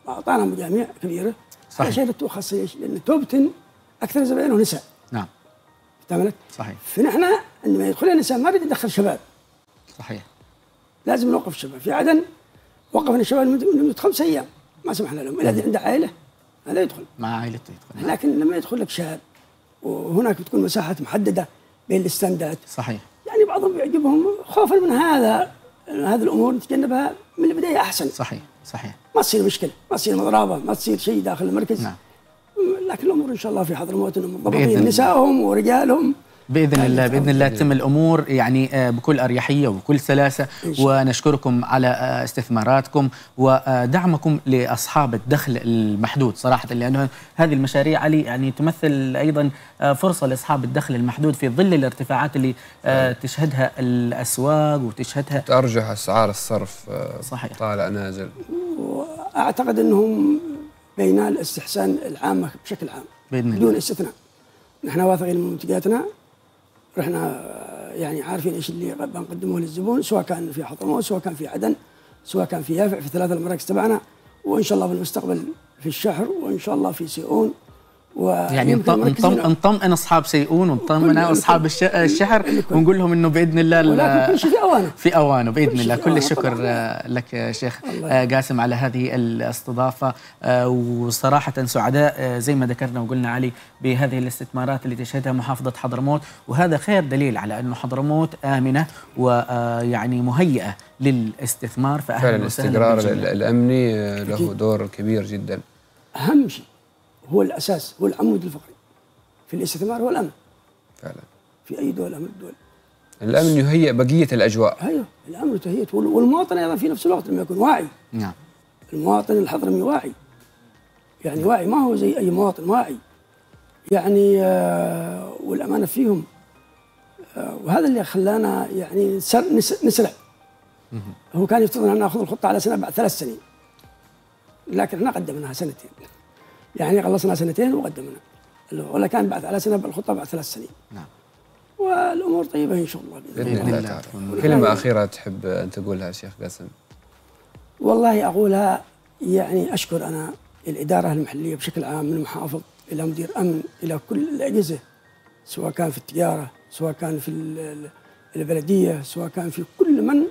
اعطانا مجاميع كبيره. صحيح عشان خاصه ليش؟ لان توبتن اكثر زبائنه نساء. نعم تملك. صحيح فنحن عندما يدخل النساء ما بدنا ندخل شباب. صحيح لازم نوقف الشباب. في عدن وقفنا الشباب لمده خمس ايام ما سمحنا لهم، الذي عنده عائله لا يدخل مع عائلته يدخل، لكن لما يدخل لك شاب وهناك بتكون مساحات محدده بين الاستندات. صحيح يعني بعضهم يعجبهم خوفا من هذا هذه الامور نتجنبها من البدايه احسن. صحيح صحيح ما تصير مشكله، ما تصير مضربه، ما تصير شيء داخل المركز. نعم لكن الامور ان شاء الله في حضرموت انهم منضبطين نسائهم ورجالهم باذن الله. باذن الله تتم الامور يعني بكل اريحيه وبكل سلاسه. ونشكركم على استثماراتكم ودعمكم لاصحاب الدخل المحدود صراحه، لانه هذه المشاريع علي يعني تمثل ايضا فرصه لاصحاب الدخل المحدود في ظل الارتفاعات اللي تشهدها الاسواق وتشهدها تأرجح اسعار الصرف. صحيح طالع نازل، واعتقد انهم بينال الاستحسان العامة بشكل عام بإذن الله بدون استثناء. نحن واثقين من منتجاتنا، رحنا يعني عارفين ايش اللي بنقدمه للزبون، سواء كان في حضرموت سواء كان في عدن سواء كان في يافع، في ثلاثة المراكز تبعنا، وان شاء الله بالمستقبل في الشهر، وان شاء الله في سيئون. يعني نطمئن اصحاب سيئون ونطمئن اصحاب الشهر ونقول لهم انه باذن الله ولكن كل شيء في اوانه، في اوانه باذن الله. كل الشكر لك شيخ قاسم على هذه الاستضافه، وصراحه سعداء زي ما ذكرنا وقلنا علي بهذه الاستثمارات اللي تشهدها محافظه حضرموت، وهذا خير دليل على انه حضرموت امنه ويعني مهيئه للاستثمار. فاهلا وسهلا. الاستقرار الامني له دور كبير جدا، اهم شيء هو الأساس، هو العمود الفقري في الاستثمار هو الأمن. فعلا في أي دولة من الدول الأمن يهيئ بقية الأجواء. أيوه الأمن تهيئ، والمواطن أيضا في نفس الوقت لما يكون واعي. نعم المواطن الحضرمي واعي يعني واعي، ما هو زي أي مواطن واعي، يعني والأمانة فيهم، وهذا اللي خلانا يعني نسرع. هو كان يفترض أن نأخذ الخطة على سنة بعد ثلاث سنين، لكن احنا قدمناها سنتين، يعني خلصنا سنتين وقدمنا، ولا كان بعد على سنة الخطة بعد ثلاث سنين. نعم. والأمور طيبة إن شاء الله بإذن الله. كلمة أخيرة تحب أن تقولها شيخ قاسم؟ والله أقولها يعني أشكر أنا الإدارة المحلية بشكل عام، من محافظ إلى مدير أمن إلى كل الأجهزة، سواء كان في التجارة، سواء كان في البلدية، سواء كان في كل من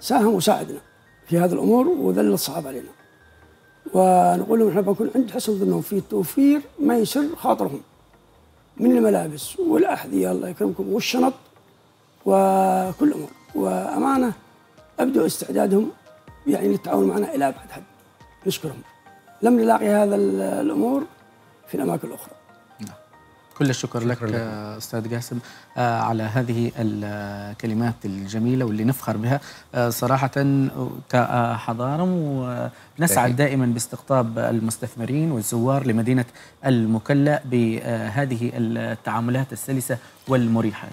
ساهم وساعدنا في هذه الأمور وذل الصعب علينا. ونقول لهم احنا بنكون عند حسن ظنهم في توفير ما يسر خاطرهم من الملابس والأحذية الله يكرمكم والشنط وكل أمور، وأمانة أبدوا استعدادهم يعني للتعاون معنا إلى أبعد حد. نشكرهم، لم نلاقي هذا الأمور في الأماكن الأخرى. كل الشكر لك أستاذ قاسم على هذه الكلمات الجميلة واللي نفخر بها صراحة كحضارم، ونسعد دائما باستقطاب المستثمرين والزوار لمدينة المكلا بهذه التعاملات السلسة والمريحة.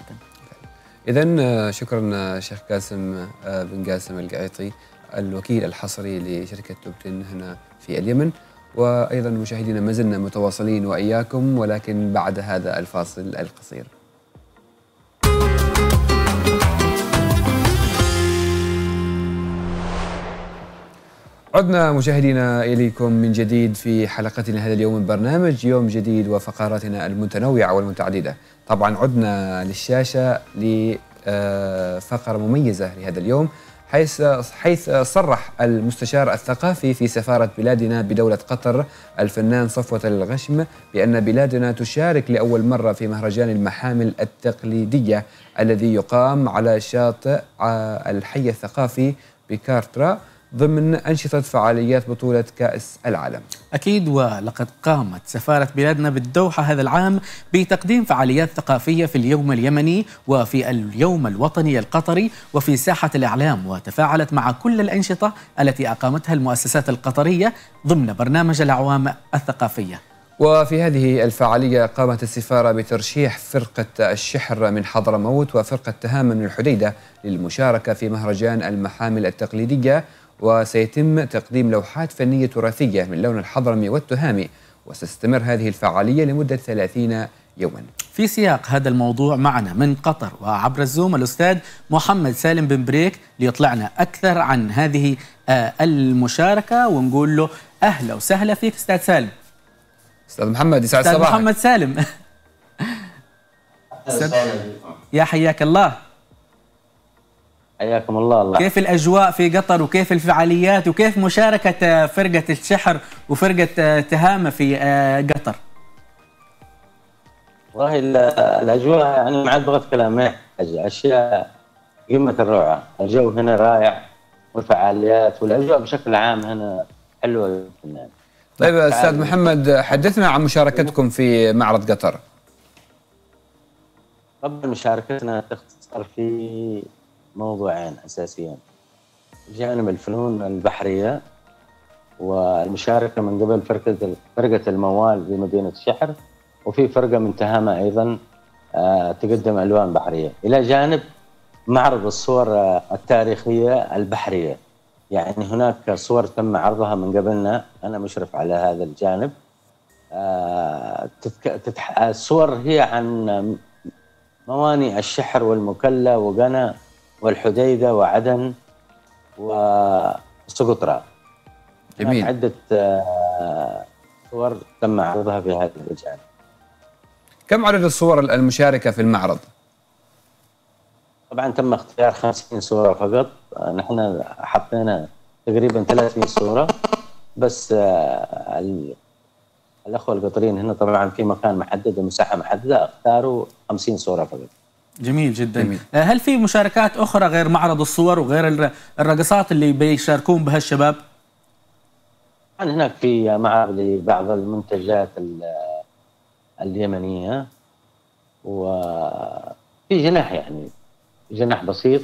إذن شكرا شيخ قاسم بن قاسم القعيطي، الوكيل الحصري لشركة توبتن هنا في اليمن. وأيضا مشاهدينا ما زلنا متواصلين وإياكم، ولكن بعد هذا الفاصل القصير. عدنا مشاهدينا إليكم من جديد في حلقتنا هذا اليوم من برنامج يوم جديد وفقراتنا المتنوعة والمتعددة. طبعا عدنا للشاشة لفقرة مميزة لهذا اليوم، حيث حيث صرح المستشار الثقافي في سفارة بلادنا بدولة قطر الفنان صفوة الغشم بأن بلادنا تشارك لأول مرة في مهرجان المحامل التقليدية الذي يقام على شاطئ الحي الثقافي بكارترا ضمن أنشطة فعاليات بطولة كأس العالم. أكيد، ولقد قامت سفارة بلادنا بالدوحة هذا العام بتقديم فعاليات ثقافية في اليوم اليمني وفي اليوم الوطني القطري وفي ساحة الإعلام، وتفاعلت مع كل الأنشطة التي أقامتها المؤسسات القطرية ضمن برنامج الأعوام الثقافية. وفي هذه الفعالية قامت السفارة بترشيح فرقة الشحر من حضرموت وفرقة تهامة من الحديدة للمشاركة في مهرجان المحامل التقليدية، وسيتم تقديم لوحات فنية تراثية من لون الحضرمي والتهامي، وستستمر هذه الفعالية لمدة ثلاثين يوما. في سياق هذا الموضوع معنا من قطر وعبر الزوم الأستاذ محمد سالم بن بريك ليطلعنا أكثر عن هذه المشاركة، ونقول له أهلا وسهلا فيك أستاذ سالم. أستاذ محمد يسعد صباحك. أستاذ محمد سالم يا حياك الله. حياكم الله. الله، كيف الأجواء في قطر وكيف الفعاليات وكيف مشاركة فرقة الشحر وفرقة تهامة في قطر؟ والله الأجواء يعني ما عاد بغيت كلام، أشياء قمة الروعة، الجو هنا رائع والفعاليات والأجواء بشكل عام هنا حلوة. طيب أستاذ محمد، حدثنا عن مشاركتكم في معرض قطر. طبعا مشاركتنا تختصر في موضوعين اساسيين، جانب الفنون البحريه والمشاركه من قبل فرقه فرقه الموال بمدينه الشحر، وفي فرقه من تهامه ايضا تقدم الوان بحريه، الى جانب معرض الصور التاريخيه البحريه. يعني هناك صور تم عرضها من قبلنا، انا مشرف على هذا الجانب. الصور هي عن موانئ الشحر والمكلا وقنا والحديدة وعدن وسقطرى. جميل. عدة صور تم عرضها في هذا الجانب. كم عدد الصور المشاركة في المعرض؟ طبعا تم اختيار خمسين صورة فقط، نحن حطينا تقريبا ثلاثين صورة بس. الأخوة القطريين هنا طبعا في مكان محدد ومساحة محددة اختاروا خمسين صورة فقط. جميل جدا. جميل. هل في مشاركات أخرى غير معرض الصور وغير الرقصات اللي بيشاركون بها الشباب؟ يعني هناك في معرض لبعض المنتجات اليمنية، وفي جناح يعني جناح بسيط،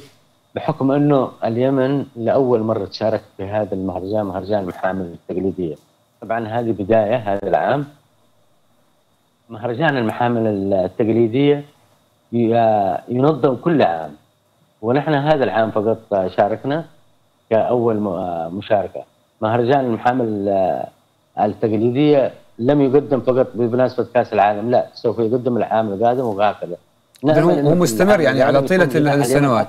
بحكم أنه اليمن لأول مرة تشارك في هذا المهرجان، مهرجان المحامل التقليدية. طبعا هذه بداية هذا العام، مهرجان المحامل التقليدية ينظم كل عام، ونحن هذا العام فقط شاركنا كأول مشاركة. مهرجان المحامل التقليدية لم يقدم فقط بمناسبة كأس العالم، لا، سوف يقدم العام القادم وهكذا. هو مستمر يعني على طيلة السنوات.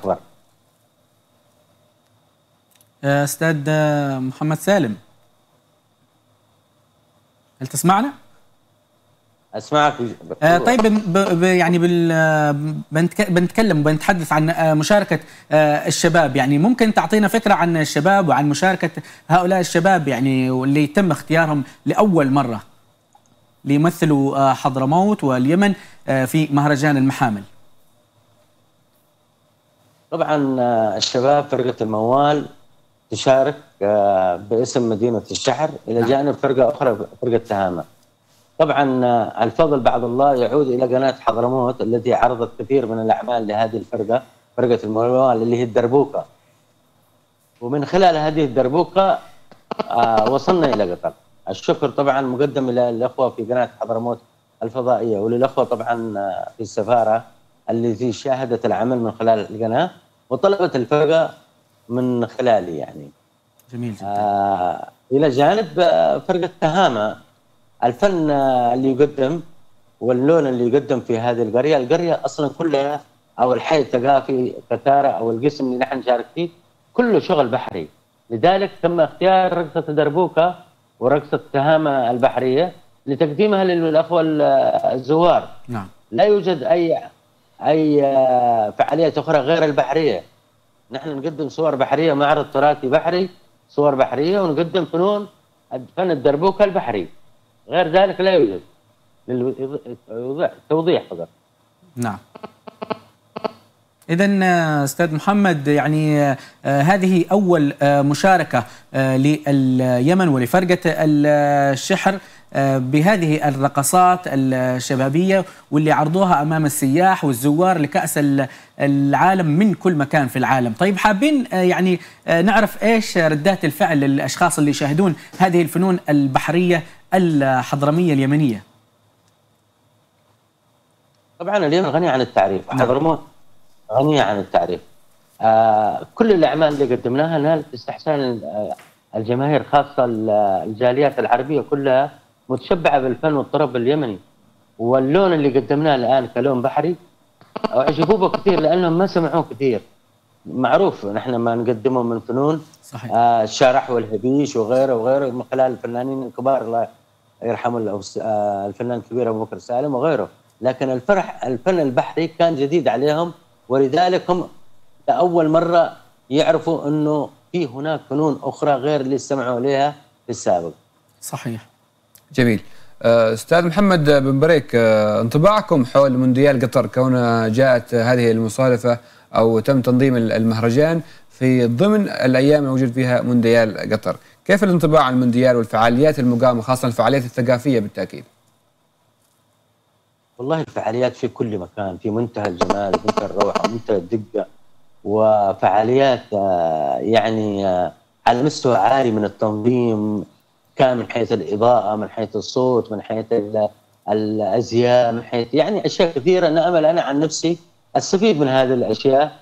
أستاذ محمد سالم، هل تسمعنا؟ اسمعك. آه طيب ب ب يعني بال بنتك بنتكلم وبنتحدث عن مشاركه آه الشباب، يعني ممكن تعطينا فكره عن الشباب وعن مشاركه هؤلاء الشباب يعني واللي تم اختيارهم لاول مره ليمثلوا آه حضرموت واليمن آه في مهرجان المحامل. طبعا آه الشباب فرقه الموال تشارك آه باسم مدينه الشحر، الى جانب فرقه اخرى فرقه تهامه. طبعا الفضل بعد الله يعود الى قناه حضرموت التي عرضت كثير من الاعمال لهذه الفرقه، فرقه الموال اللي هي الدربوكه. ومن خلال هذه الدربوكه آه وصلنا الى قطر. الشكر طبعا مقدم الى الاخوه في قناه حضرموت الفضائيه، وللاخوه طبعا في السفاره التي شاهدت العمل من خلال القناه وطلبت الفرقه من خلالي يعني. جميل جدا. آه الى جانب فرقه تهامه، الفن اللي يقدم واللون اللي يقدم في هذه القريه، القريه اصلا كلها او الحي الثقافي كتاره او القسم اللي نحن نشارك فيه كله شغل بحري، لذلك تم اختيار رقصه دربوكه ورقصه تهامه البحريه لتقديمها للاخوه الزوار. نعم. لا يوجد اي اي فعاليه اخرى غير البحريه. نحن نقدم صور بحريه، معرض تراثي بحري، صور بحريه، ونقدم فنون فن الدربوكه البحري. غير ذلك لا يوجد، للتوضيح فقط. نعم. إذن أستاذ محمد، يعني هذه أول مشاركة لليمن ولفرقة الشحر بهذه الرقصات الشبابية واللي عرضوها أمام السياح والزوار لكأس العالم من كل مكان في العالم. طيب، حابين يعني نعرف إيش ردات الفعل للأشخاص اللي يشاهدون هذه الفنون البحرية الحضرمية اليمنية؟ طبعا اليمن غنية عن التعريف. نعم. حضرموت غنية عن التعريف. آه كل الأعمال اللي قدمناها نالت استحسان الجماهير، خاصة الجاليات العربية كلها متشبعة بالفن والطرب اليمني، واللون اللي قدمناه الآن كلون بحري أعجبوا به كثير لأنهم ما سمعوه كثير. معروف نحن ما نقدمه من فنون. صحيح. آه الشرح والهبيش وغيره وغيره من خلال الفنانين الكبار، الله يرحمه آه الفنان الكبير أبو بكر سالم وغيره، لكن الفرح الفن البحري كان جديد عليهم، ولذلك هم لأول مرة يعرفوا أنه في هناك فنون أخرى غير اللي استمعوا إليها في السابق. صحيح. جميل. أستاذ محمد بن بريك، انطباعكم حول مونديال قطر كون جاءت هذه المصادفة أو تم تنظيم المهرجان في ضمن الأيام الموجود فيها مونديال قطر، كيف الانطباع عن المونديال والفعاليات المقامة خاصة الفعاليات الثقافية بالتأكيد؟ والله الفعاليات في كل مكان، في منتهى الجمال، منتهى الروعة، منتهى الدقة، وفعاليات يعني على مستوى عالي من التنظيم، كان من حيث الإضاءة، من حيث الصوت، من حيث الأزياء، من حيث يعني أشياء كثيرة. أنا أمل أنا عن نفسي استفيد من هذه الاشياء.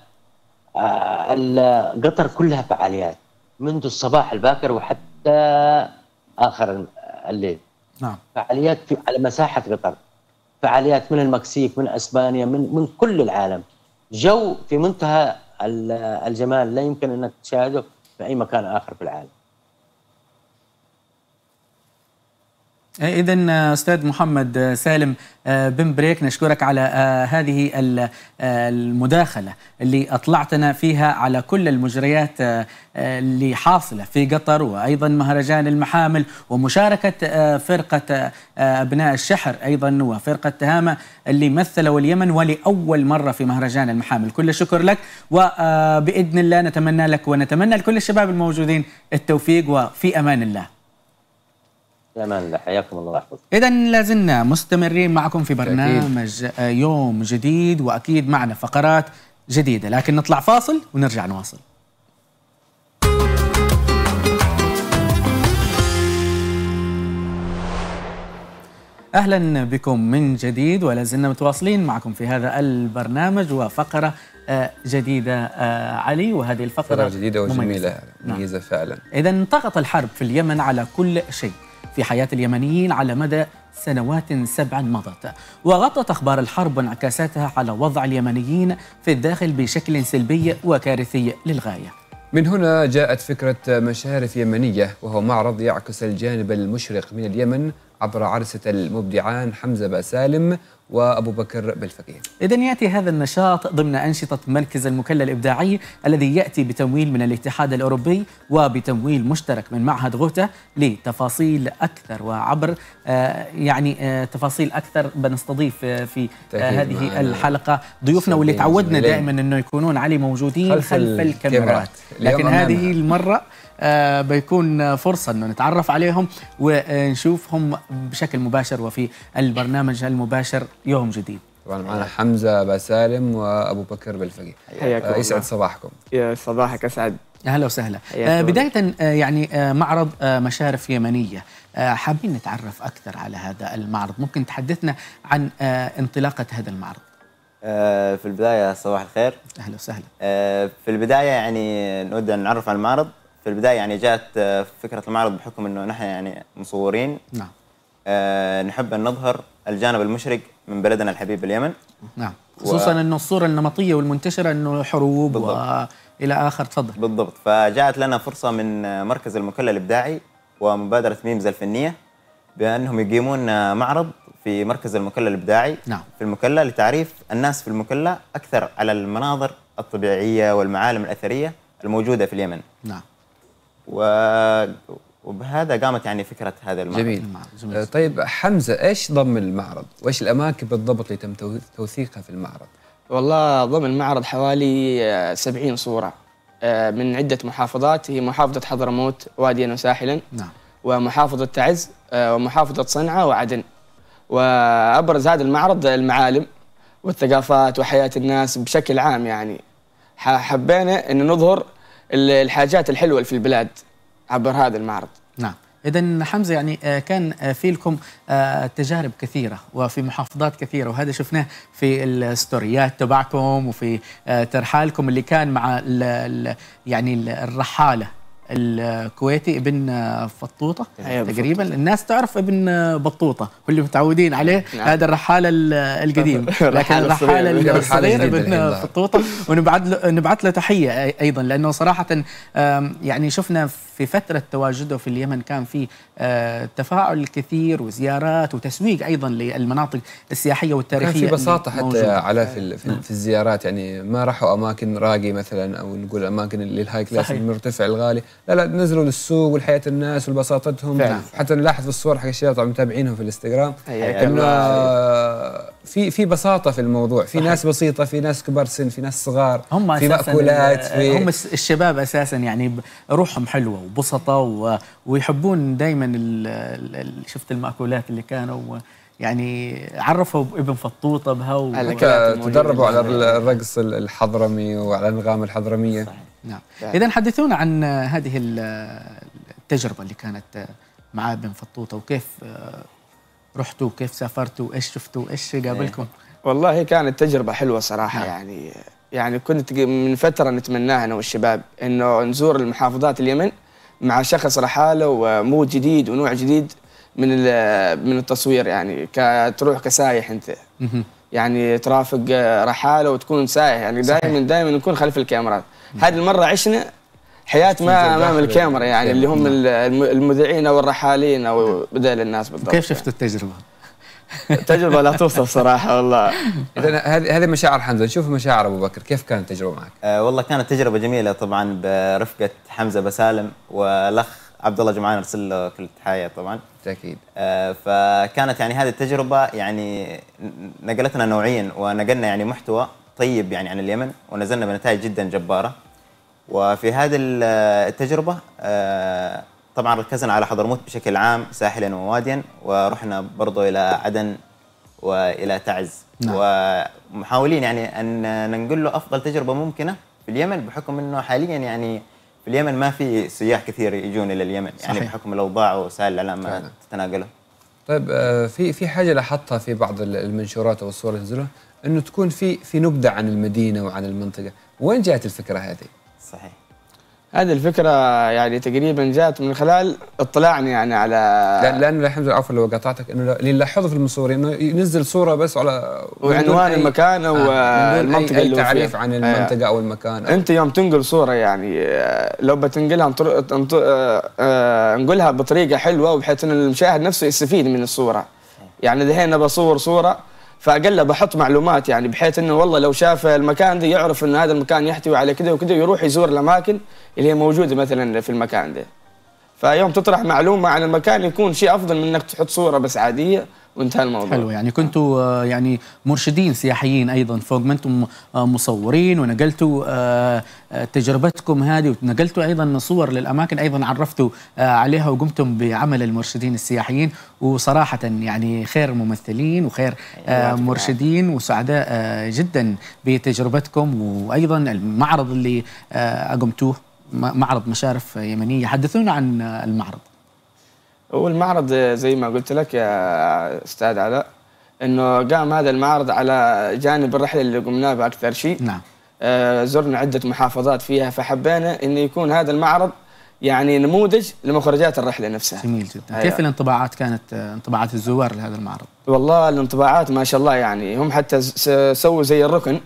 قطر كلها فعاليات منذ الصباح الباكر وحتى اخر الليل. نعم. فعاليات في على مساحه قطر، فعاليات من المكسيك، من اسبانيا، من من كل العالم. جو في منتهى الجمال، لا يمكن انك تشاهده في اي مكان اخر في العالم. إذن أستاذ محمد سالم بن بريك، نشكرك على هذه المداخلة اللي أطلعتنا فيها على كل المجريات اللي حاصلة في قطر، وأيضا مهرجان المحامل ومشاركة فرقة أبناء الشحر أيضا وفرقة تهامة اللي مثلوا اليمن ولأول مرة في مهرجان المحامل. كل شكر لك، وبإذن الله نتمنى لك ونتمنى لكل الشباب الموجودين التوفيق، وفي أمان الله. تمام، حياكم الله ويحفظكم. إذا لازلنا مستمرين معكم في برنامج يوم جديد، وأكيد معنا فقرات جديدة، لكن نطلع فاصل ونرجع نواصل. أهلا بكم من جديد، ولازلنا متواصلين معكم في هذا البرنامج وفقرة جديدة علي، وهذه الفقرة فقرة جديدة وجميلة مميزة فعلا. إذا انطغت الحرب في اليمن على كل شيء في حياة اليمنيين على مدى سنوات سبع مضت، وغطت أخبار الحرب وانعكاساتها على وضع اليمنيين في الداخل بشكل سلبي وكارثي للغاية. من هنا جاءت فكرة مشارف يمنية، وهو معرض يعكس الجانب المشرق من اليمن عبر عرسة المبدعان حمزة بأسالم وأبو بكر بالفقيه. إذن يأتي هذا النشاط ضمن أنشطة مركز المكلا الإبداعي الذي يأتي بتمويل من الاتحاد الأوروبي وبتمويل مشترك من معهد غوته. لتفاصيل أكثر وعبر آه يعني آه تفاصيل أكثر بنستضيف في آه هذه الحلقة ضيوفنا واللي تعودنا دائما أنه يكونون علي موجودين خلف, خلف الكاميرات، لكن هذه أمامها. المرة آه بيكون فرصة أنه نتعرف عليهم ونشوفهم بشكل مباشر وفي البرنامج المباشر يوم جديد. طبعا معنا حمزة بأسالم وأبو بكر بالفقيه. آه يسعد صباحكم. يا صباحك أسعد. أهلا وسهلا. آه بداية آه يعني آه معرض آه مشارف يمنية، آه حابين نتعرف أكثر على هذا المعرض، ممكن تحدثنا عن آه انطلاقة هذا المعرض؟ آه في البداية صباح الخير. أهلا وسهلا. آه في البداية يعني نود أن نعرف عن المعرض. في البداية يعني جاءت فكرة المعرض بحكم أنه نحن يعني مصورين، نعم، أه نحب أن نظهر الجانب المشرق من بلدنا الحبيب اليمن، نعم، خصوصا و... أنه الصورة النمطية والمنتشرة أنه حروب وإلى آخر. تفضل. بالضبط. فجاءت لنا فرصة من مركز المكلا الإبداعي ومبادرة ميمز الفنية بأنهم يقيمون معرض في مركز المكلا الإبداعي، نعم، في المكلا لتعريف الناس في المكلا أكثر على المناظر الطبيعية والمعالم الأثرية الموجودة في اليمن، نعم، و... وبهذا قامت يعني فكرة هذا المعرض. جميل. جميل. طيب حمزة، إيش ضم المعرض وإيش الأماكن بالضبط اللي تم توثيقها في المعرض؟ والله ضم المعرض حوالي سبعين صورة من عدة محافظات، هي محافظة حضرموت واديا وساحلا، نعم، ومحافظة تعز ومحافظة صنعاء وعدن. وأبرز هذا المعرض المعالم والثقافات وحياة الناس بشكل عام، يعني حبينا أن نظهر الحاجات الحلوة في البلاد عبر هذا المعرض. نعم. إذن حمزة، يعني كان في لكم تجارب كثيرة وفي محافظات كثيرة، وهذا شفناه في الستوريات تبعكم وفي ترحالكم اللي كان مع ال يعني الرحالة الكويتي ابن بطوطة تقريبا. الناس تعرف ابن بطوطة واللي متعودين عليه، نعم، هذا الرحالة القديم، لكن الرحالة الصغير ابن بطوطة، ونبعث له تحية أيضا، لأنه صراحة يعني شفنا في فترة تواجده في اليمن كان في تفاعل كثير وزيارات وتسويق أيضا للمناطق السياحية والتاريخية. كان في بساطة حتى على في, في, في الزيارات، يعني ما راحوا أماكن راقي مثلا أو نقول أماكن للهاي كلاس المرتفع الغالي، لا لا، نزلوا للسوق والحياة الناس وبساطتهم. حتى نلاحظ في الصور حق الشباب طبعا متابعينهم في الانستغرام، انه في في بساطه في الموضوع، في ناس بسيطه، في ناس كبار سن، في ناس صغار، هم في مأكولات، في هم الشباب اساسا يعني روحهم حلوه وبسطه ويحبون دائما. شفت المأكولات اللي كانوا يعني عرفوا ابن فطوطه بها، وتدربوا على الرقص الحضرمي وعلى الانغام الحضرميه. صحيح. نعم. إذا حدثونا عن هذه التجربة اللي كانت مع ابن فطوطة، وكيف رحتوا، كيف سافرتوا، إيش شفتوا، إيش قابلكم؟ والله كانت تجربة حلوة صراحة. نعم. يعني يعني كنت من فترة نتمناها أنا والشباب إنه نزور المحافظات اليمن مع شخص رحالة ومود جديد ونوع جديد من من التصوير، يعني كتروح كسايح أنت. يعني ترافق رحالة وتكون سايح، يعني دائما دائما نكون خلف الكاميرات. هذه المرة عشنا حياة ما أمام الكاميرا، يعني اللي هم المذيعين أو الرحالين أو بدل الناس بالضبط. كيف شفتوا التجربة؟ تجربة لا توصف صراحة والله. إذن هذه هذه مشاعر حمزة، نشوف مشاعر أبو بكر، كيف كانت التجربة معك؟ أه والله كانت تجربة جميلة طبعا برفقة حمزة بسالم والأخ عبد الله جمعان، أرسل له كل التحايا طبعا. بالتأكيد. أه فكانت يعني هذه التجربة يعني نقلتنا نوعيا، ونقلنا يعني محتوى طيب يعني عن اليمن، ونزلنا بنتائج جدا جبارة. وفي هذه التجربة طبعا ركزنا على حضرموت بشكل عام ساحلا وواديا، ورحنا برضه إلى عدن وإلى تعز. نعم. ومحاولين يعني أن ننقل له أفضل تجربة ممكنة في اليمن، بحكم أنه حاليا يعني في اليمن ما في سياح كثير يجون إلى اليمن. صحيح. يعني بحكم الأوضاع ووسائل الإعلام ما تتناقله. طيب في في حاجه لاحظتها في بعض المنشورات او الصور اللي تنزلها انه تكون في في نبذه عن المدينه وعن المنطقه، وين جاءت الفكره هذه؟ صحيح. هذه الفكره يعني تقريبا جاءت من خلال اطلاعنا يعني على لا لانه الحمد لله عفوا لو قطعتك انه اللي نلاحظه في المصورين انه ينزل صوره بس على وعنوان المكان او آه المنطقه اللي تعريف عن المنطقه آه او المكان أو انت يوم تنقل صوره يعني لو بتنقلها انطر... انطر... آه نقولها بطريقه حلوه بحيث ان المشاهد نفسه يستفيد من الصوره. يعني دحين بصور صوره فاقله بحط معلومات يعني بحيث انه والله لو شاف المكان ده يعرف ان هذا المكان يحتوي على كذا وكذا ويروح يزور الاماكن اللي هي موجوده مثلا في المكان ده. فيوم تطرح معلومه عن المكان يكون شيء افضل من انك تحط صوره بس عاديه وانتهى الموضوع. حلو، يعني كنتوا يعني مرشدين سياحيين ايضا فوق ما انتم مصورين ونقلتوا تجربتكم هذه ونقلتوا ايضا صور للاماكن ايضا عرفتوا عليها وقمتم بعمل المرشدين السياحيين، وصراحه يعني خير ممثلين وخير مرشدين وسعداء جدا بتجربتكم. وايضا المعرض اللي اقمتوه معرض مشارف يمنيه، حدثونا عن المعرض. والمعرض زي ما قلت لك يا استاذ علاء انه قام هذا المعرض على جانب الرحله اللي قمناه باكثر شيء. نعم. آه زرنا عده محافظات فيها، فحبينا انه يكون هذا المعرض يعني نموذج لمخرجات الرحله نفسها. جميل جدا. كيف الانطباعات كانت انطباعات الزوار لهذا المعرض؟ والله الانطباعات ما شاء الله، يعني هم حتى سووا زي الركن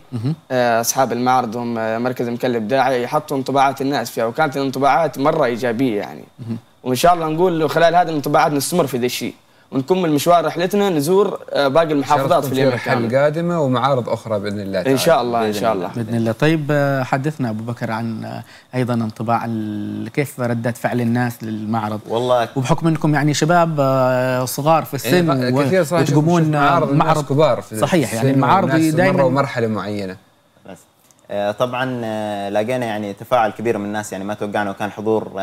اصحاب المعرض هم مركز المكلا الإبداعي يحطوا انطباعات الناس فيها، وكانت الانطباعات مره ايجابيه يعني. وإن شاء الله نقول خلال هذه الانطباعات نستمر في ذا الشيء ونكمل مشوار رحلتنا نزور باقي المحافظات في اليمن الكامل قادمة ومعارض أخرى بإذن الله تعالى. إن شاء الله إن شاء الله بإذن الله. طيب حدثنا أبو بكر عن أيضا انطباع كيف ردت فعل الناس للمعرض؟ والله وبحكم أنكم يعني شباب صغار في السن يعني وتقومون معرض كبار في صحيح يعني المعارض دائما ومرحلة معينة. بس طبعا لقينا يعني تفاعل كبير من الناس، يعني ما توقعنا، وكان حضور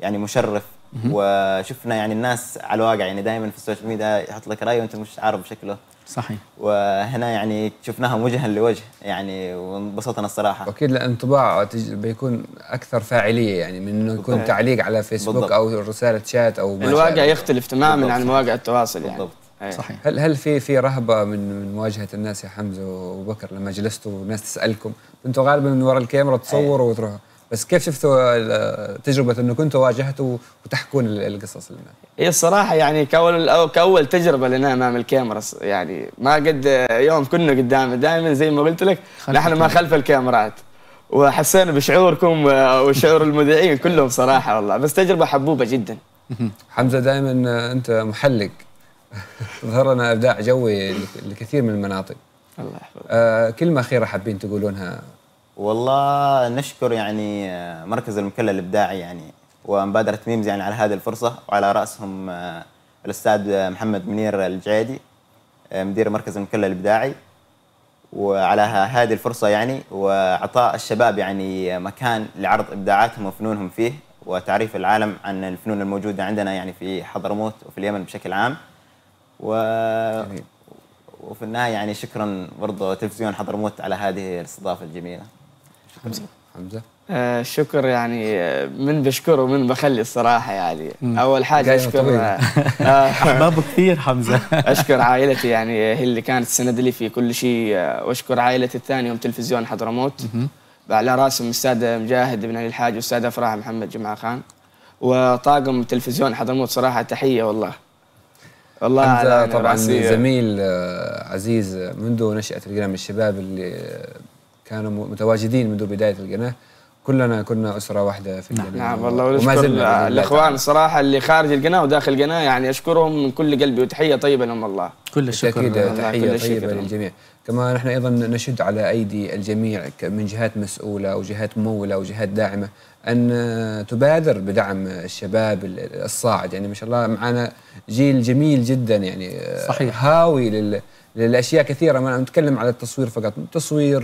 يعني مشرف وشفنا يعني الناس على الواقع، يعني دائما في السوشيال ميديا يحط لك راي وانت مش عارف بشكله صحيح، وهنا يعني شفناها وجها لوجه يعني وانبسطنا الصراحه. اكيد الانطباع بيكون اكثر فاعليه يعني من انه يكون بالضبط. تعليق على فيسبوك بالضبط. او رساله شات او الواقع يختلف تماما عن مواقع التواصل بالضبط. يعني بالضبط. صحيح. هل هل في في رهبه من من مواجهه الناس يا حمزه وبكر لما جلستوا والناس تسالكم؟ انتم غالبا من وراء الكاميرا تصوروا وتروحوا، بس كيف شفتوا تجربة أنه كنتوا واجهتوا وتحكون القصص لنا؟ هي الصراحة يعني كأول كأول تجربة لنا أمام الكاميرا، يعني ما قد يوم كنا قدامه دائما زي ما قلت لك نحن ما خلف الكاميرات، وحسينا بشعوركم وشعور المذيعين كلهم صراحة والله، بس تجربة حبوبة جدا. حمزة دائما أنت محلق تظهر لنا إبداع جوي لكثير من المناطق. الله يحفظك. آه كلمة أخيرة حابين تقولونها؟ والله نشكر يعني مركز المكلا الإبداعي يعني ومبادرة ميمز يعني على هذه الفرصة، وعلى رأسهم الأستاذ محمد منير الجعيدي مدير مركز المكلا الإبداعي، وعلى هذه الفرصة يعني وإعطاء الشباب يعني مكان لعرض إبداعاتهم وفنونهم فيه، وتعريف العالم عن الفنون الموجودة عندنا يعني في حضرموت وفي اليمن بشكل عام. و وفي النهاية يعني شكرا برضه تلفزيون حضرموت على هذه الاستضافة الجميلة. حمزة حمزة آه شكر يعني من بشكره ومن بخلي الصراحة يعني مم. أول حاجة أشكر أحبابه كثير حمزة أشكر عائلتي يعني هي اللي كانت السند لي في كل شيء، وأشكر عائلتي الثانية يوم تلفزيون حضرموت على راسهم السادة مجاهد بن علي الحاج والسادة أفراح محمد جمعة خان وطاقم تلفزيون حضرموت، صراحة تحية والله. والله طبعا زميل عزيز منذ نشأة القناة، من الشباب اللي كانوا متواجدين منذ بداية القناة، كلنا كنا أسرة واحدة في القناة. نعم والله ونشكر الإخوان الصراحة اللي خارج القناة وداخل القناة، يعني أشكرهم من كل قلبي وتحية طيبة لهم والله. كل الشكر بالتأكيد، تحية طيبة للجميع. كما نحن أيضا نشد على أيدي الجميع من جهات مسؤولة وجهات ممولة وجهات داعمة أن تبادر بدعم الشباب الصاعد، يعني ما شاء الله معنا جيل جميل جدا يعني صحيح. هاوي لل... للأشياء كثيرة، ما نتكلم على التصوير فقط، تصوير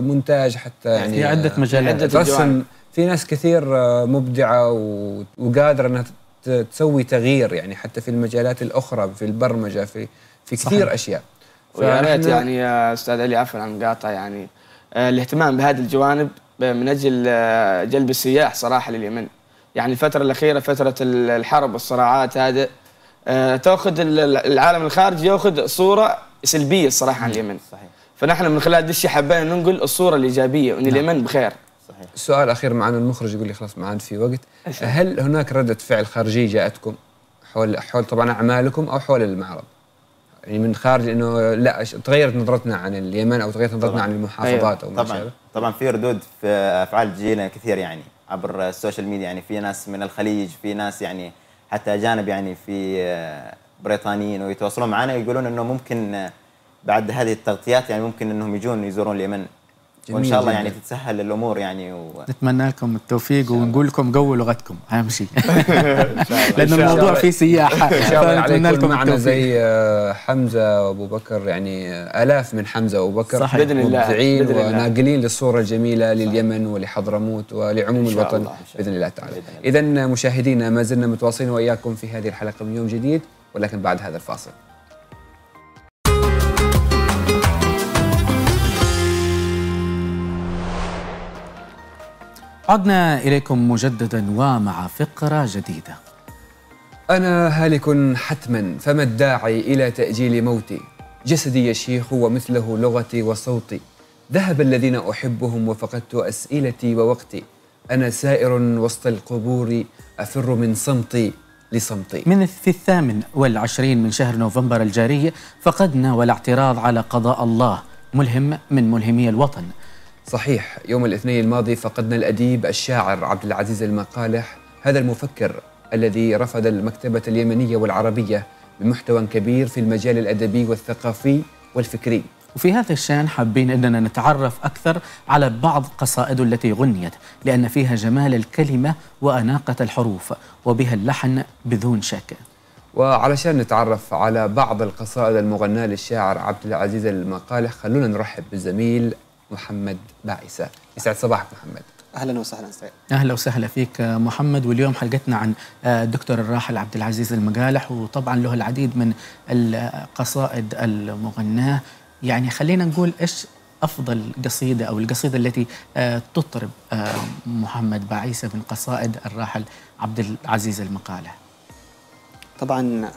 مونتاج حتى يعني في عدة مجالات، رسم، في ناس كثير مبدعة و... وقادرة أنها تسوي تغيير يعني حتى في المجالات الأخرى في البرمجة في في كثير صحيح. أشياء. ويا ريت يعني يا أستاذ علي عفوا عن مقاطعة يعني الاهتمام بهذه الجوانب من أجل جلب السياح صراحة لليمن، يعني الفترة الأخيرة فترة الحرب والصراعات هذا تاخذ العالم الخارجي ياخذ صوره سلبيه الصراحه عن اليمن. صحيح. فنحن من خلال دشي حبينا ننقل الصوره الايجابيه ان اليمن بخير. صحيح. السؤال الاخير معنا المخرج يقول لي خلاص ما عاد في وقت، هل هناك رده فعل خارجيه جاءتكم حول حول طبعا اعمالكم او حول المعرض؟ يعني من خارج انه لا تغيرت نظرتنا عن اليمن او تغيرت نظرتنا طبعًا. عن المحافظات أيوة. او ما شابه. طبعا في ردود في افعال جينا كثير يعني عبر السوشيال ميديا، يعني في ناس من الخليج، في ناس يعني حتى اجانب يعني في بريطانيين ويتواصلون معنا يقولون انه ممكن بعد هذه التغطيات يعني ممكن انهم يجون يزورون اليمن. وان شاء الله جميل. يعني تتسهل الامور يعني و... نتمنى لكم التوفيق ونقول لكم قووا لغتكم اهم شيء لانه الموضوع فيه سياحه ان شاء الله. نتمنى لكم معنا زي حمزه وابو بكر، يعني الاف من حمزه وابو بكر باذن الله مبدعين وناقلين للصوره الجميله لليمن ولحضرموت ولعموم الوطن باذن الله تعالى. اذا مشاهدينا ما زلنا متواصلين واياكم في هذه الحلقه من يوم جديد، ولكن بعد هذا الفاصل. عدنا إليكم مجدداً ومع فقرة جديدة. أنا هالك حتماً فما الداعي إلى تأجيل موتي، جسدي يشيخ ومثله لغتي وصوتي، ذهب الذين أحبهم وفقدت أسئلتي ووقتي، أنا سائر وسط القبور أفر من صمتي لصمتي. من في الثامن والعشرين من شهر نوفمبر الجاري فقدنا ولا اعتراض على قضاء الله، ملهم من ملهمي الوطن. صحيح، يوم الاثنين الماضي فقدنا الأديب الشاعر عبد العزيز المقالح، هذا المفكر الذي رفض المكتبة اليمنية والعربية بمحتوى كبير في المجال الأدبي والثقافي والفكري. وفي هذا الشأن حابين أننا نتعرف أكثر على بعض قصائده التي غنيت، لأن فيها جمال الكلمة وأناقة الحروف وبها اللحن بدون شك. وعلشان نتعرف على بعض القصائد المغناة للشاعر عبد العزيز المقالح خلونا نرحب بالزميل محمد بعيسى. يسعد صباحك محمد. اهلا وسهلا سعيد. اهلا وسهلا فيك محمد، واليوم حلقتنا عن الدكتور الراحل عبد العزيز المقالح، وطبعا له العديد من القصائد المغناه. يعني خلينا نقول ايش افضل قصيده او القصيده التي تطرب محمد بعيسى من قصائد الراحل عبد العزيز المقالح؟ طبعا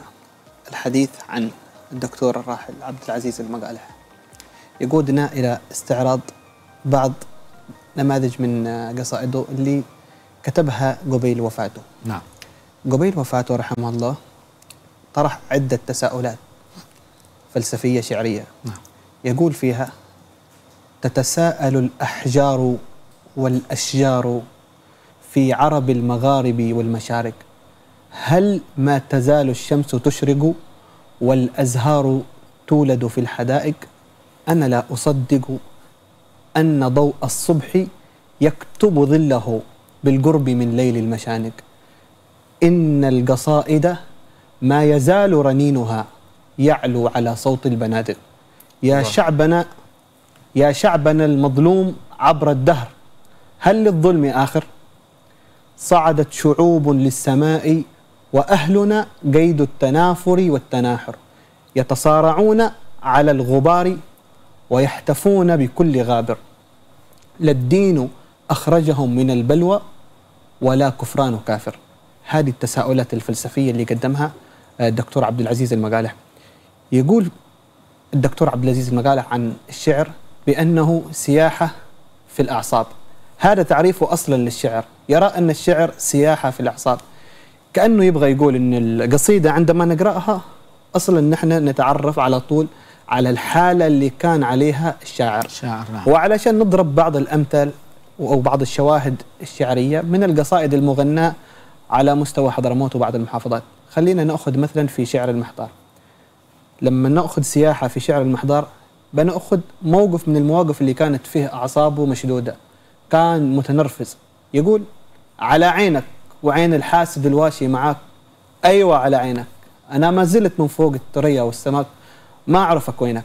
الحديث عن الدكتور الراحل عبد العزيز المقالح يقودنا إلى استعراض بعض نماذج من قصائده اللي كتبها قبيل وفاته. نعم. قبيل وفاته رحمه الله طرح عدة تساؤلات فلسفية شعرية. نعم. يقول فيها: تتساءل الأحجار والأشجار في عرب المغارب والمشارق، هل ما تزال الشمس تشرق والأزهار تولد في الحدائق؟ أنا لا أصدق أن ضوء الصبح يكتب ظله بالقرب من ليل المشانق، إن القصائد ما يزال رنينها يعلو على صوت البنادق، يا شعبنا يا شعبنا المظلوم عبر الدهر، هل للظلم آخر؟ صعدت شعوب للسماء وأهلنا قيد التنافر والتناحر، يتصارعون على الغبار ويحتفون بكل غابر، لا الدين أخرجهم من البلوى ولا كفران كافر. هذه التساؤلات الفلسفية اللي قدمها الدكتور عبد العزيز المقالح. يقول الدكتور عبد العزيز المقالح عن الشعر بأنه سياحة في الأعصاب، هذا تعريفه أصلا للشعر، يرى أن الشعر سياحة في الأعصاب، كأنه يبغى يقول أن القصيدة عندما نقرأها أصلا نحن نتعرف على طول على الحالة اللي كان عليها الشاعر. وعلشان نضرب بعض الأمثال أو بعض الشواهد الشعرية من القصائد المغناة على مستوى حضرموت وبعض المحافظات، خلينا نأخذ مثلا في شعر المحضار. لما نأخذ سياحة في شعر المحضار بنأخذ موقف من المواقف اللي كانت فيه أعصابه مشدودة، كان متنرفز. يقول: على عينك وعين الحاسد الواشي معاك، أيوة على عينك، أنا ما زلت من فوق الثريا والسماك، ما أعرفك وينك.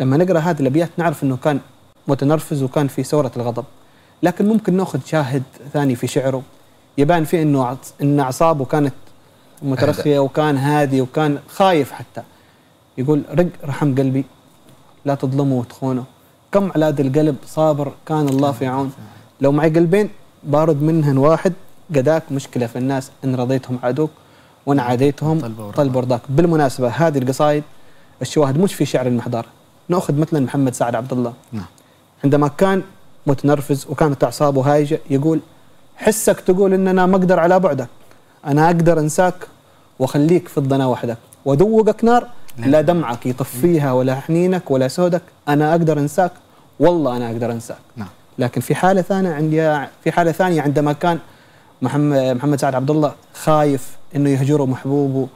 لما نقرأ هذه الأبيات نعرف أنه كان متنرفز وكان في ثورة الغضب، لكن ممكن نأخذ شاهد ثاني في شعره يبان فيه أنه أن أعصابه كانت مترخية وكان هادي وكان خايف حتى. يقول: رق رحم قلبي لا تظلمه وتخونه، كم على هذا القلب صابر كان الله في عون، لو معي قلبين بارد منهن واحد، قداك مشكلة في الناس إن رضيتهم عدوك، ونعاديتهم طلب رضاك. بالمناسبه هذه القصائد الشواهد مش في شعر المحضار. ناخذ مثلا محمد سعد عبد الله، نعم، عندما كان متنرفز وكانت اعصابه هايجه يقول: حسك تقول ان انا ما اقدر على بعدك، انا اقدر انساك واخليك في الضنا وحدك، وادوقك نار لا دمعك يطفيها ولا حنينك ولا سودك، انا اقدر انساك والله انا اقدر انساك. نعم. لكن في حاله ثانيه عندي في حاله ثانيه عندما كان محمد محمد سعد عبد الله خايف انه يهجره محبوبه،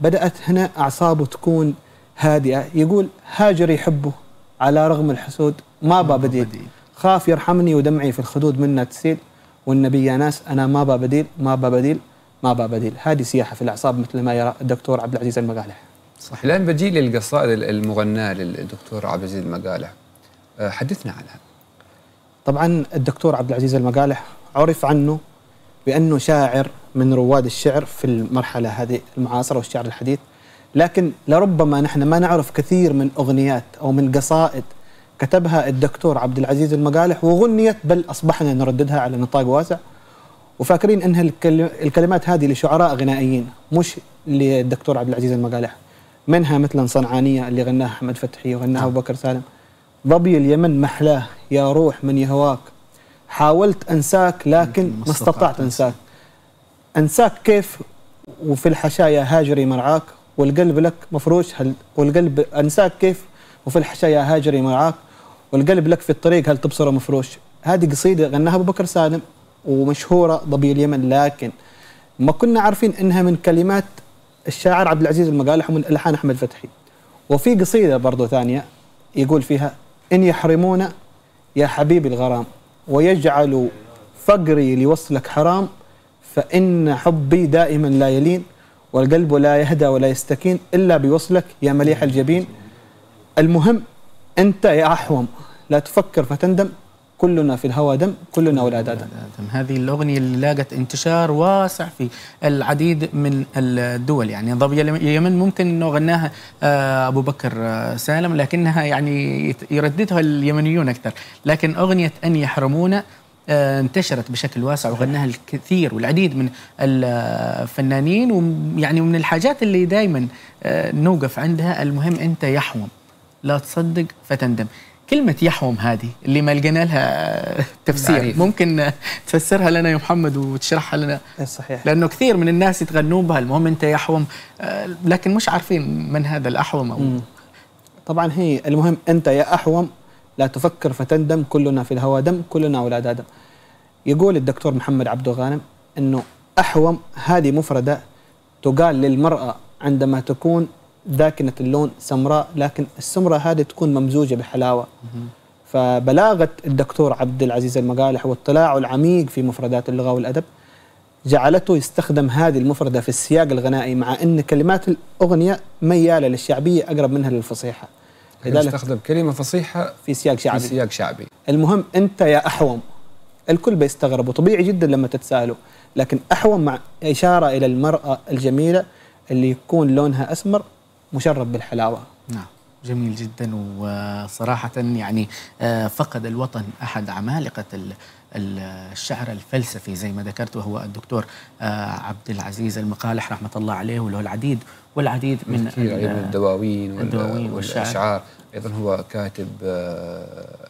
بدات هنا اعصابه تكون هادئه، يقول: هاجر يحبه على رغم الحسود ما با بديل، خاف يرحمني ودمعي في الخدود منها تسيل، والنبي يا ناس انا ما با بديل ما با بديل ما با بديل. هذه سياحه في الاعصاب مثل ما يرى الدكتور عبد العزيز المقالح. صح. الان بجي للقصائد المغناه للدكتور عبد العزيز المقالح، حدثنا عنها. طبعا الدكتور عبد العزيز المقالح عرف عنه بأنه شاعر من رواد الشعر في المرحلة هذه المعاصرة والشعر الحديث، لكن لربما نحن ما نعرف كثير من أغنيات أو من قصائد كتبها الدكتور عبد العزيز المقالح وغنيت، بل أصبحنا نرددها على نطاق واسع وفاكرين أنها الكلمات هذه لشعراء غنائيين مش للدكتور عبد العزيز المقالح. منها مثلا صنعانية اللي غناها أحمد فتحي وغناها أبو بكر سالم، ضبي اليمن محلاه يا روح من يهواك، حاولت أنساك لكن ما استطعت أنساك، أنساك كيف وفي الحشايا هاجري مرعاك، والقلب لك مفروش هل والقلب أنساك كيف وفي الحشايا هاجري مرعاك، والقلب لك في الطريق هل تبصره مفروش. هذه قصيدة غناها أبو بكر سالم ومشهورة ضبي اليمن، لكن ما كنا عارفين إنها من كلمات الشاعر عبد العزيز المقالح ومن ألحان أحمد فتحي. وفي قصيدة برضو ثانية يقول فيها: إن يحرمونا يا حبيبي الغرام، ويجعل فقري لوصلك حرام، فإن حبي دائما لا يلين، والقلب لا يهدى ولا يستكين إلا بوصلك يا مليح الجبين. المهم أنت يا أحوم لا تفكر فتندم، كلنا في الهوى دم كلنا ولاد آدم. هذه الأغنية اللي لاقت انتشار واسع في العديد من الدول، يعني ضبي اليمن ممكن أنه غناها أبو بكر سالم لكنها يعني يرددها اليمنيون أكثر، لكن أغنية أن يحرمونا انتشرت بشكل واسع وغناها الكثير والعديد من الفنانين، ويعني ومن الحاجات اللي دائما نوقف عندها: المهم أنت يحوم لا تصدق فتندم. كلمة يحوم هذه اللي ما لقينا لها تفسير عريف. ممكن تفسرها لنا يا محمد وتشرحها لنا؟ صحيح، لأنه كثير من الناس يتغنون بها، المهم أنت يحوم، لكن مش عارفين من هذا الأحوم أو مم. طبعا هي المهم أنت يا أحوم لا تفكر فتندم، كلنا في الهوى دم كلنا أولاد آدم. يقول الدكتور محمد عبد الغانم أنه أحوم هذه مفردة تقال للمرأة عندما تكون داكنة اللون سمراء، لكن السمرة هذه تكون ممزوجة بحلاوة. فبلاغة الدكتور عبد العزيز المقالح واطلاعه العميق في مفردات اللغة والأدب جعلته يستخدم هذه المفردة في السياق الغنائي، مع أن كلمات الأغنية ميالة للشعبية أقرب منها للفصيحة، لذلك يستخدم كلمة فصيحة في سياق شعبي. في سياق شعبي. المهم أنت يا أحوم، الكل بيستغربوا طبيعي جدا لما تتساهلوا، لكن أحوم مع إشارة إلى المرأة الجميلة اللي يكون لونها أسمر مشرب بالحلاوة. نعم، جميل جدا. وصراحة يعني فقد الوطن أحد عمالقة الشعر الفلسفي زي ما ذكرت، وهو الدكتور عبد العزيز المقالح رحمة الله عليه، وله العديد والعديد من الدواوين الدواوين والأشعار. أيضا هو كاتب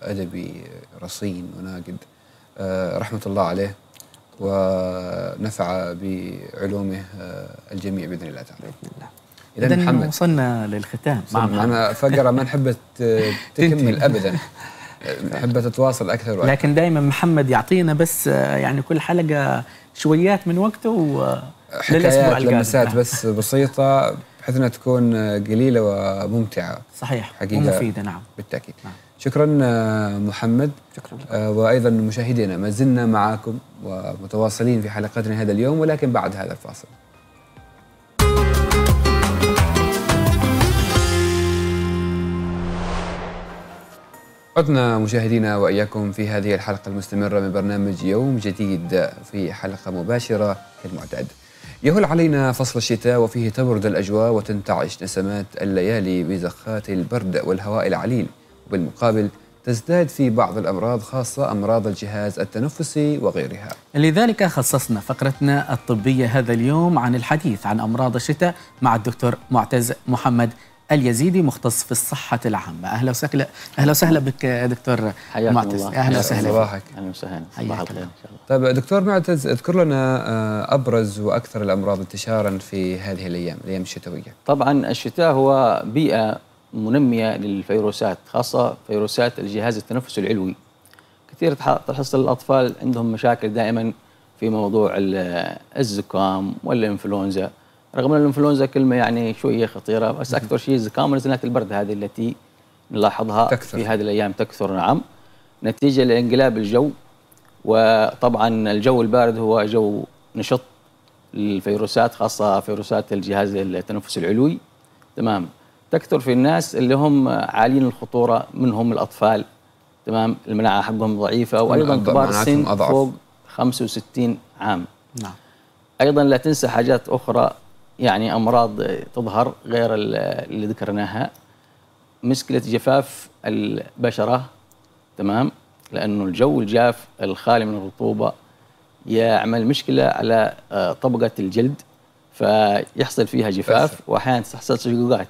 أدبي رصين وناقد رحمة الله عليه، ونفع بعلومه الجميع بإذن الله تعالى. بإذن الله. إذا محمد وصلنا للختام. أنا فقرة ما نحب تكمل أبدا، نحب تتواصل أكثر وأكثر، لكن دائما محمد يعطينا بس يعني كل حلقة شويات من وقته وللأسبوع القادم، لمسات بس بسيطة بحيث أنها تكون قليلة وممتعة. صحيح، حقيقة ومفيدة. نعم بالتأكيد. نعم. شكرا محمد. شكرا لك. وأيضا مشاهدينا ما زلنا معكم ومتواصلين في حلقتنا هذا اليوم، ولكن بعد هذا الفاصل. عدنا مشاهدينا وإياكم في هذه الحلقة المستمرة من برنامج يوم جديد في حلقة مباشرة كالمعتاد. يهل علينا فصل الشتاء وفيه تبرد الأجواء وتنتعش نسمات الليالي بزخات البرد والهواء العليل، وبالمقابل تزداد في بعض الأمراض خاصة أمراض الجهاز التنفسي وغيرها. لذلك خصصنا فقرتنا الطبية هذا اليوم عن الحديث عن أمراض الشتاء مع الدكتور معتز محمد اليزيدي، مختص في الصحة العامة. أهلا وسهلا أهلا وسهلا بك دكتور معتز. أهلا وسهلا. صباحك. أهلا وسهلا. صباح الخير إن شاء الله. طيب دكتور معتز، اذكر لنا أبرز وأكثر الأمراض انتشارا في هذه الأيام، الأيام الشتوية. طبعا الشتاء هو بيئة منمية للفيروسات، خاصة فيروسات الجهاز التنفسي العلوي. كثير تحصل الأطفال عندهم مشاكل دائما في موضوع الزكام والإنفلونزا، رغم ان الانفلونزا كلمه يعني شويه خطيره، بس اكثر شيء الزكام ونزلات البرد هذه التي نلاحظها تكثر في هذه الايام، تكثر نعم، نتيجه لانقلاب الجو. وطبعا الجو البارد هو جو نشط للفيروسات، خاصه فيروسات الجهاز التنفسي العلوي. تمام، تكثر في الناس اللي هم عاليين الخطوره، منهم الاطفال، تمام، المناعه حقهم ضعيفه، وايضا كبار السن فوق خمسة وستين عام. نعم. ايضا لا تنسى حاجات اخرى، يعني أمراض تظهر غير اللي ذكرناها، مشكلة جفاف البشرة، تمام، لأنه الجو الجاف الخالي من الرطوبة يعمل مشكلة على طبقة الجلد، فيحصل فيها جفاف وأحيانا تحصل شقوقات.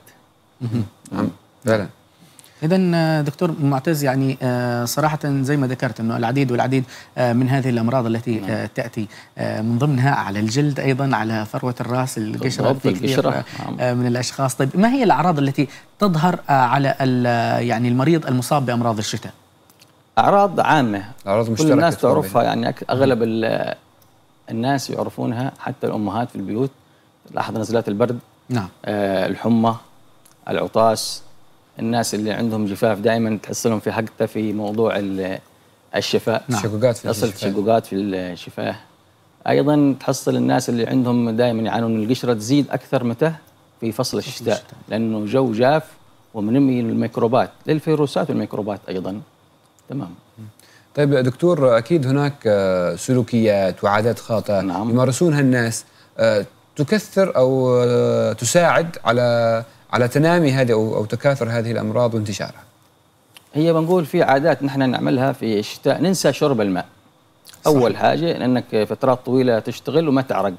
نعم فعلا. إذا دكتور معتز، يعني صراحة زي ما ذكرت أنه العديد والعديد من هذه الأمراض التي نعم. تأتي، من ضمنها على الجلد، أيضا على فروة الرأس، القشرة، في كثير نعم. من الأشخاص. طيب ما هي الأعراض التي تظهر على يعني المريض المصاب بأمراض الشتاء؟ أعراض عامة، أعراض مشتركة كل الناس تعرفها، يعني أغلب الناس يعرفونها، حتى الأمهات في البيوت لاحظ نزلات البرد، نعم، الحمى، العطاس. الناس اللي عندهم جفاف دائما تحصلهم في حقته في موضوع الشفاه، الشقوقات في الشفاه، تحصل شقوقات في الشفاه. ايضا تحصل الناس اللي عندهم دائما يعانون من القشره، تزيد اكثر متى؟ في فصل الشتاء، لانه جو جاف ومنمي للميكروبات، للفيروسات والميكروبات ايضا. تمام. طيب دكتور، اكيد هناك سلوكيات وعادات خاطئه نعم. يمارسونها الناس تكثر او تساعد على على تنامي هذه أو تكاثر هذه الأمراض وانتشارها. هي بنقول في عادات نحن نعملها في الشتاء، ننسى شرب الماء. صح. أول حاجة لأنك فترات طويلة تشتغل وما تعرق،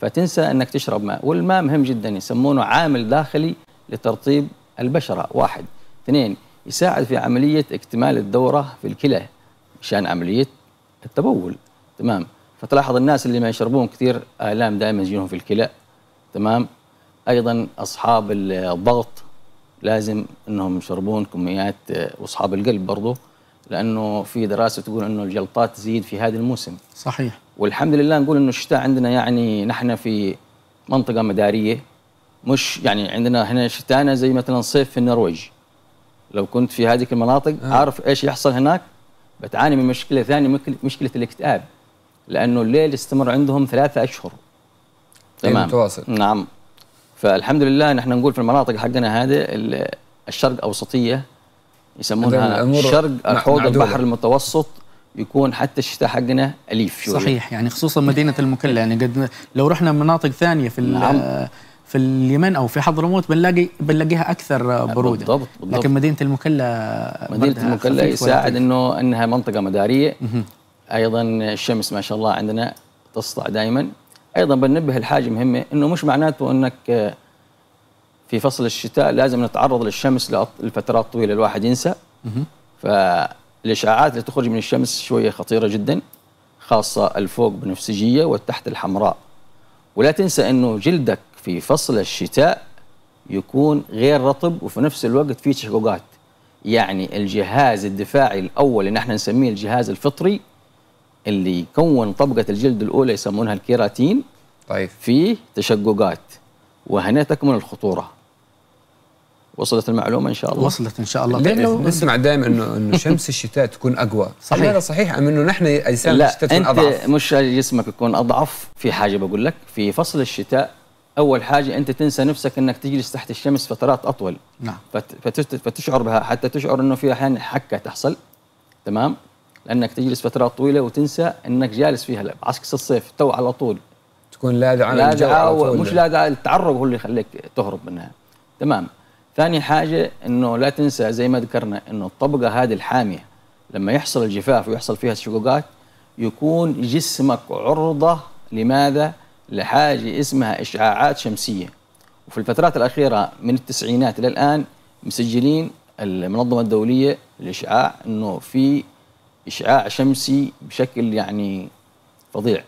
فتنسى أنك تشرب ماء، والماء مهم جدا، يسمونه عامل داخلي لترطيب البشرة. واحد. اثنين، يساعد في عملية اكتمال الدورة في الكلى مشان عملية التبول. تمام. فتلاحظ الناس اللي ما يشربون كثير آلام دائما يجيهم في الكلى. تمام. ايضا اصحاب الضغط لازم انهم يشربون كميات، واصحاب القلب برضه، لانه في دراسه تقول انه الجلطات تزيد في هذا الموسم. صحيح. والحمد لله نقول انه الشتاء عندنا، يعني نحن في منطقه مداريه، مش يعني عندنا هنا شتانا زي مثلا صيف في النرويج. لو كنت في هذيك المناطق آه. عارف ايش يحصل هناك، بتعاني من مشكله ثانيه، مشكله الاكتئاب، لانه الليل يستمر عندهم ثلاثه اشهر. تمام. متواصل. نعم. فالحمد لله نحن نقول في المناطق حقنا هذه الشرق أوسطية، يسمونها شرق حوض البحر المتوسط، يكون حتى الشتاء حقنا أليف شوية. صحيح، يعني خصوصا مدينة المكلا، يعني قد لو رحنا مناطق ثانية في نعم. في اليمن أو في حضرموت بنلاقي بنلاقيها أكثر برودة. بالضبط بالضبط. لكن مدينة المكلا، مدينة المكلا يساعد إنه إنها منطقة مدارية. مه. أيضا الشمس ما شاء الله عندنا تسطع دائما. ايضا بننبه لحاجه مهمه، انه مش معناته انك في فصل الشتاء لازم نتعرض للشمس لفترات طويله، الواحد ينسى. فالاشعاعات اللي تخرج من الشمس شويه خطيره جدا، خاصه الفوق بنفسجيه والتحت الحمراء. ولا تنسى انه جلدك في فصل الشتاء يكون غير رطب، وفي نفس الوقت فيه تشققات، يعني الجهاز الدفاعي الاول اللي نحن نسميه الجهاز الفطري اللي يكون طبقة الجلد الأولى يسمونها الكيراتين. طيب. فيه تشققات، وهنا تكمن الخطورة. وصلت المعلومة إن شاء الله؟ وصلت إن شاء الله. لو نسمع دائما إنه إنه شمس الشتاء تكون أقوى. صحيح. هذا صحيح أم إنه نحن أجسام الشتاء تكون أضعف؟ أنت مش جسمك يكون أضعف، في حاجة بقول لك، في فصل الشتاء أول حاجة أنت تنسى نفسك إنك تجلس تحت الشمس فترات أطول. نعم. فتشعر بها، حتى تشعر إنه في أحيان حكة تحصل. تمام؟ لأنك تجلس فترات طويلة وتنسى أنك جالس فيها، بعكس الصيف تو على طول تكون لادعة، لادعة مش لادعة، التعرق هو اللي يخليك تهرب منها. تمام. ثاني حاجة أنه لا تنسى زي ما ذكرنا أنه الطبقة هذه الحامية لما يحصل الجفاف ويحصل فيها الشقوقات يكون جسمك عرضة لماذا؟ لحاجة اسمها إشعاعات شمسية. وفي الفترات الأخيرة من التسعينات إلى الآن مسجلين المنظمة الدولية للإشعاع أنه في إشعاع شمسي بشكل يعني فظيع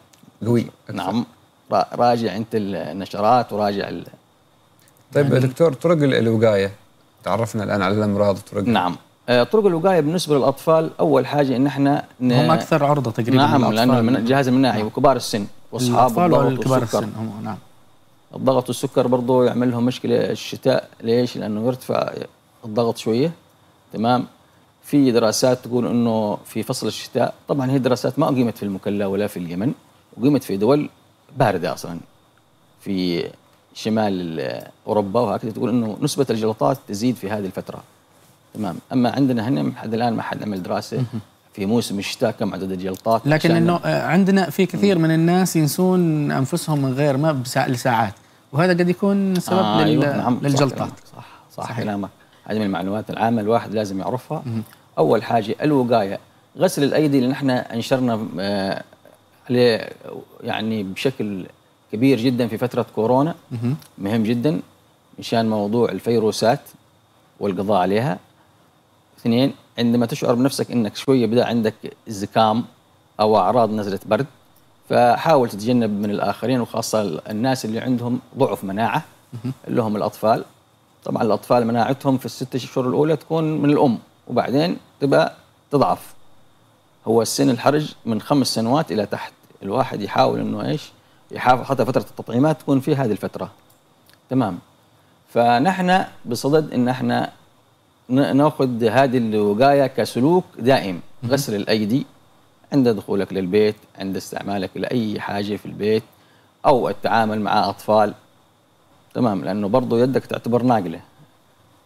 قوي. نعم، راجع أنت النشرات وراجع ال... طيب يعني... دكتور، طرق الوقاية، تعرفنا الآن على الأمراض وطرق. نعم، طرق الوقاية بالنسبة للأطفال أول حاجة إن احنا ن... هم أكثر عرضة تقريبا. نعم، لأن الجهاز المناعي نعم. وكبار السن وأصحاب الضغط والسكر هم. نعم، الضغط والسكر برضه يعمل لهم مشكلة الشتاء. ليش؟ لأنه يرتفع الضغط شوية. تمام، في دراسات تقول إنه في فصل الشتاء، طبعا هي دراسات ما أقيمت في المكلا ولا في اليمن، أقيمت في دول باردة أصلا في شمال أوروبا وهكذا، تقول إنه نسبة الجلطات تزيد في هذه الفترة. تمام، أما عندنا هنا لحد الآن ما حد عمل دراسة في موسم الشتاء كم عدد الجلطات، لكن إنه عندنا في كثير من الناس ينسون أنفسهم من غير ما لساعات، وهذا قد يكون سبب آه لل... أيوة. نعم. للجلطات. صح صح كلامك، هذه من المعلومات العامة الواحد لازم يعرفها. مم. أول حاجة الوقاية، غسل الأيدي اللي نحن أنشرنا آه عليه يعني بشكل كبير جدا في فترة كورونا. مم. مهم جدا مشان موضوع الفيروسات والقضاء عليها. اثنين، عندما تشعر بنفسك انك شويه بدا عندك زكام او اعراض نزله برد، فحاول تتجنب من الاخرين وخاصه الناس اللي عندهم ضعف مناعه اللي هم الاطفال. طبعا الاطفال مناعتهم في الست اشهر الاولى تكون من الام وبعدين تبقى تضعف. هو السن الحرج من خمس سنوات الى تحت، الواحد يحاول انه ايش يحافظ حتى فتره التطعيمات تكون في هذه الفتره. تمام، فنحن بصدد ان احنا ناخذ هذه الوقايه كسلوك دائم. غسل الايدي عند دخولك للبيت، عند استعمالك لاي حاجه في البيت او التعامل مع اطفال. تمام، لانه برضه يدك تعتبر ناقله،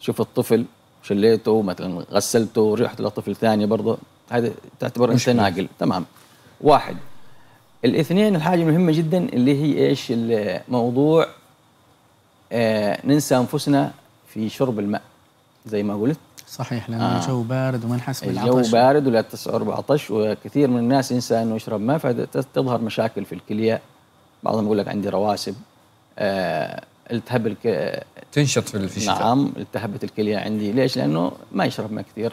شوف الطفل شليته مثلا غسلته رحت لطفل ثاني برضه هذا تعتبر انت ناقل. تمام، واحد. الاثنين الحاجه المهمه جدا اللي هي ايش الموضوع آه ننسى انفسنا في شرب الماء زي ما قلت. صحيح، لأن آه. الجو بارد وما نحس بالعطش، الجو بارد ولا تشعر بعطش، وكثير من الناس ينسى انه يشرب ماء فتظهر مشاكل في الكليه. بعضهم يقول لك عندي رواسب، آه التهاب الك... تنشط في الشتاء. نعم، التهبت الكليه عندي. ليش؟ لانه ما يشرب ماء كثير.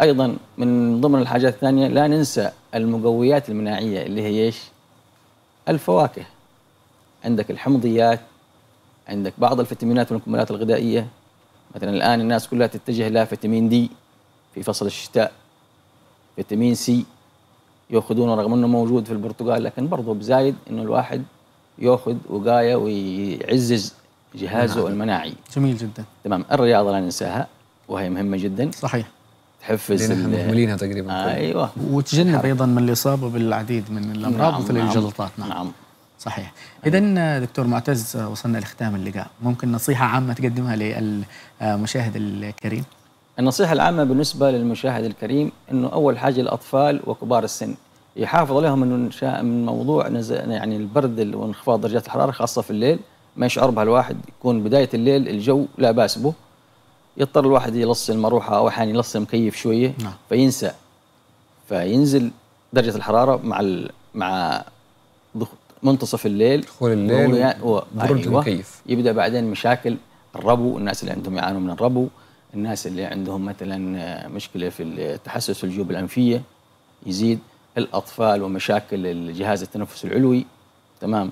ايضا من ضمن الحاجات الثانيه لا ننسى المقويات المناعيه اللي هي ايش؟ الفواكه، عندك الحمضيات، عندك بعض الفيتامينات والمكملات الغذائيه. مثلا الآن الناس كلها تتجه لها فيتامين دي في فصل الشتاء، فيتامين سي يأخذونه رغم أنه موجود في البرتقال، لكن برضه بزايد أنه الواحد يأخذ وقاية ويعزز جهازه المناعي. جميل جدا. تمام، الرياضة لا ننساها وهي مهمة جدا. صحيح، تحفز لأنها مهملينها تقريبا. آه أيوه، وتجنب أيضا من الإصابة بالعديد من الأمراض. نعم، مثل نعم الجلطات. نعم, نعم. صحيح. إذا دكتور معتز وصلنا لختام اللقاء، ممكن نصيحة عامة تقدمها للمشاهد الكريم؟ النصيحة العامة بالنسبة للمشاهد الكريم إنه أول حاجة الأطفال وكبار السن يحافظ عليهم من من موضوع يعني البرد وانخفاض درجات الحرارة خاصة في الليل، ما يشعر بها الواحد، يكون بداية الليل الجو لا بأس به، يضطر الواحد يلص المروحة أو أحيانا يلص المكيف شوية نعم. فينسى فينزل درجة الحرارة مع ال... مع منتصف الليل، دخول الليل و... برد المكيف. يبدا بعدين مشاكل الربو، الناس اللي عندهم يعانون من الربو، الناس اللي عندهم مثلا مشكله في التحسس في الجيوب الانفيه يزيد، الاطفال ومشاكل الجهاز التنفس العلوي. تمام،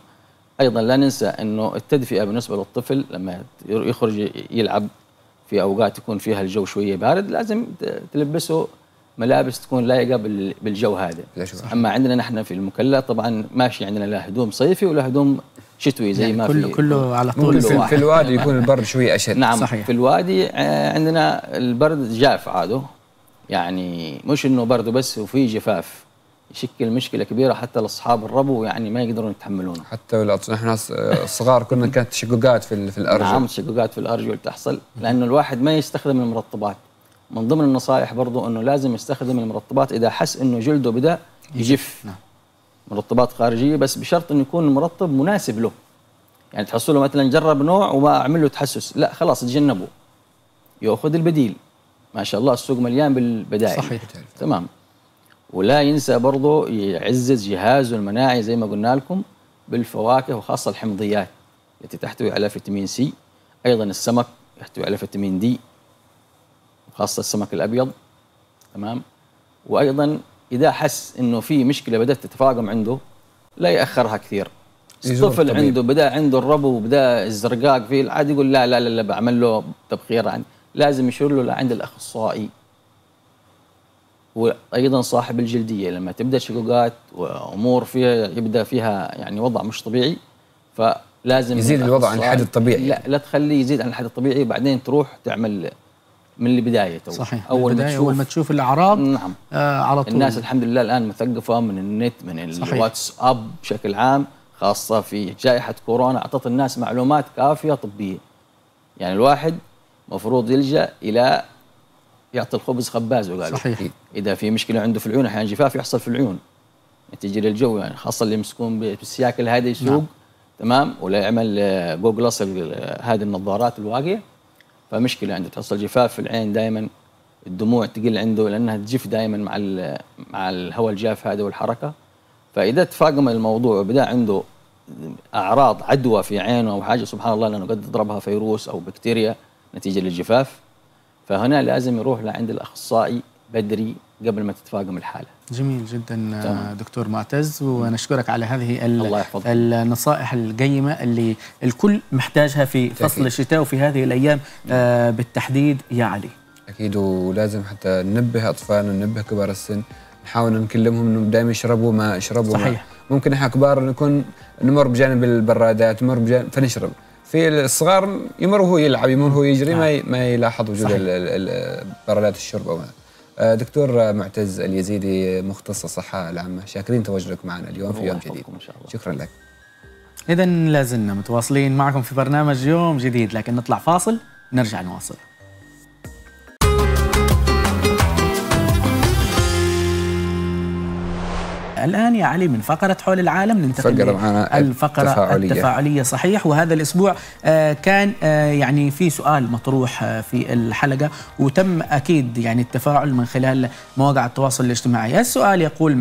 ايضا لا ننسى انه التدفئه بالنسبه للطفل لما يخرج يلعب في اوقات يكون فيها الجو شويه بارد لازم تلبسه ملابس تكون لايقه بالجو هذا. اما عندنا نحن في المكلا طبعا ماشي عندنا لا هدوم صيفي ولا هدوم شتوي زي يعني ما كله في كله على طول. في, في الوادي يكون البرد شويه اشد. نعم صحيح. في الوادي عندنا البرد جاف عاده، يعني مش انه برد بس وفي جفاف يشكل مشكله كبيره حتى لاصحاب الربو، يعني ما يقدرون يتحملونه حتى الأطفال. نحن الصغار كنا كانت تشققات في في الارجل. نعم، تشققات في الارجل تحصل لانه الواحد ما يستخدم المرطبات. من ضمن النصائح برضه انه لازم يستخدم المرطبات اذا حس انه جلده بدا يجف. نعم، مرطبات خارجيه بس بشرط انه يكون المرطب مناسب له، يعني تحصله مثلا جرب نوع وما اعمل له تحسس، لا خلاص تجنبه، يأخذ البديل. ما شاء الله السوق مليان بالبدائل. صحيح. تمام. ولا ينسى برضه يعزز جهازه المناعي زي ما قلنا لكم بالفواكه وخاصة الحمضيات التي تحتوي على فيتامين سي، أيضا السمك يحتوي على فيتامين دي وخاصة السمك الأبيض. تمام. وأيضا إذا حس إنه في مشكلة بدأت تتفاقم عنده لا يأخرها كثير. الطفل عنده بدأ عنده الربو وبدأ الزرقاق فيه العادي يقول لا لا لا, لا بعمل له تبخير، عن لازم يشير له لعند الأخصائي. وأيضا صاحب الجلدية لما تبدأ شقوقات وأمور فيها يبدأ فيها يعني وضع مش طبيعي فلازم يزيد الوضع عن الحد الطبيعي. لا لا تخليه يزيد عن الحد الطبيعي، بعدين تروح تعمل من البداية. صحيح. أول ما تشوف, أول ما تشوف الأعراض. نعم. آه على طول. الناس الحمد لله الآن مثقفة من النت من الواتساب بشكل عام، خاصة في جائحة كورونا أعطت الناس معلومات كافية طبية. يعني الواحد مفروض يلجأ إلى يعطي الخبز خبازه قالوا. صحيح. إذا في مشكلة عنده في العيون، أحيانا جفاف يحصل في العيون نتيجة للجو، يعني خاصة اللي يمسكون بالسياكل هذا يسوق. نعم. تمام. ولا يعمل جوجل أصل هذه النظارات الواقية، فمشكلة عنده تحصل جفاف في العين دائما، الدموع تقل عنده لأنها تجف دائما مع مع الهواء الجاف هذا والحركة. فإذا تفاقم الموضوع وبدأ عنده أعراض عدوى في عينه أو حاجة سبحان الله لأنه قد ضربها فيروس أو بكتيريا نتيجة للجفاف، فهنا لازم يروح لعند الأخصائي بدري قبل ما تتفاقم الحالة. جميل جدا. طبعا. دكتور معتز، ونشكرك على هذه النصائح القيمة اللي الكل محتاجها في فصل أكيد. الشتاء وفي هذه الأيام بالتحديد يا علي. أكيد، ولازم حتى ننبه أطفالنا، ننبه كبار السن، نحاول نكلمهم إنهم دائما يشربوا ماء يشربوا صحيح. ماء. ممكن إحنا كبار نكون نمر بجانب البرادات، نمر بجانب فنشرب. في الصغار يمر وهو يلعب، يمر وهو يجري ما ما يلاحظ وجود برادات الشرب أو ماء. دكتور معتز اليزيدي مختص الصحة العامة، شاكرين تواجدك معنا اليوم في يوم جديد. إن شاء الله. شكرا لك. إذا لازلنا متواصلين معكم في برنامج يوم جديد، لكن نطلع فاصل نرجع نواصل. الآن يا علي من فقرة حول العالم ننتقل الفقرة التفاعلية. التفاعلية صحيح. وهذا الأسبوع كان يعني في سؤال مطروح في الحلقة وتم أكيد يعني التفاعل من خلال مواقع التواصل الاجتماعي. السؤال يقول: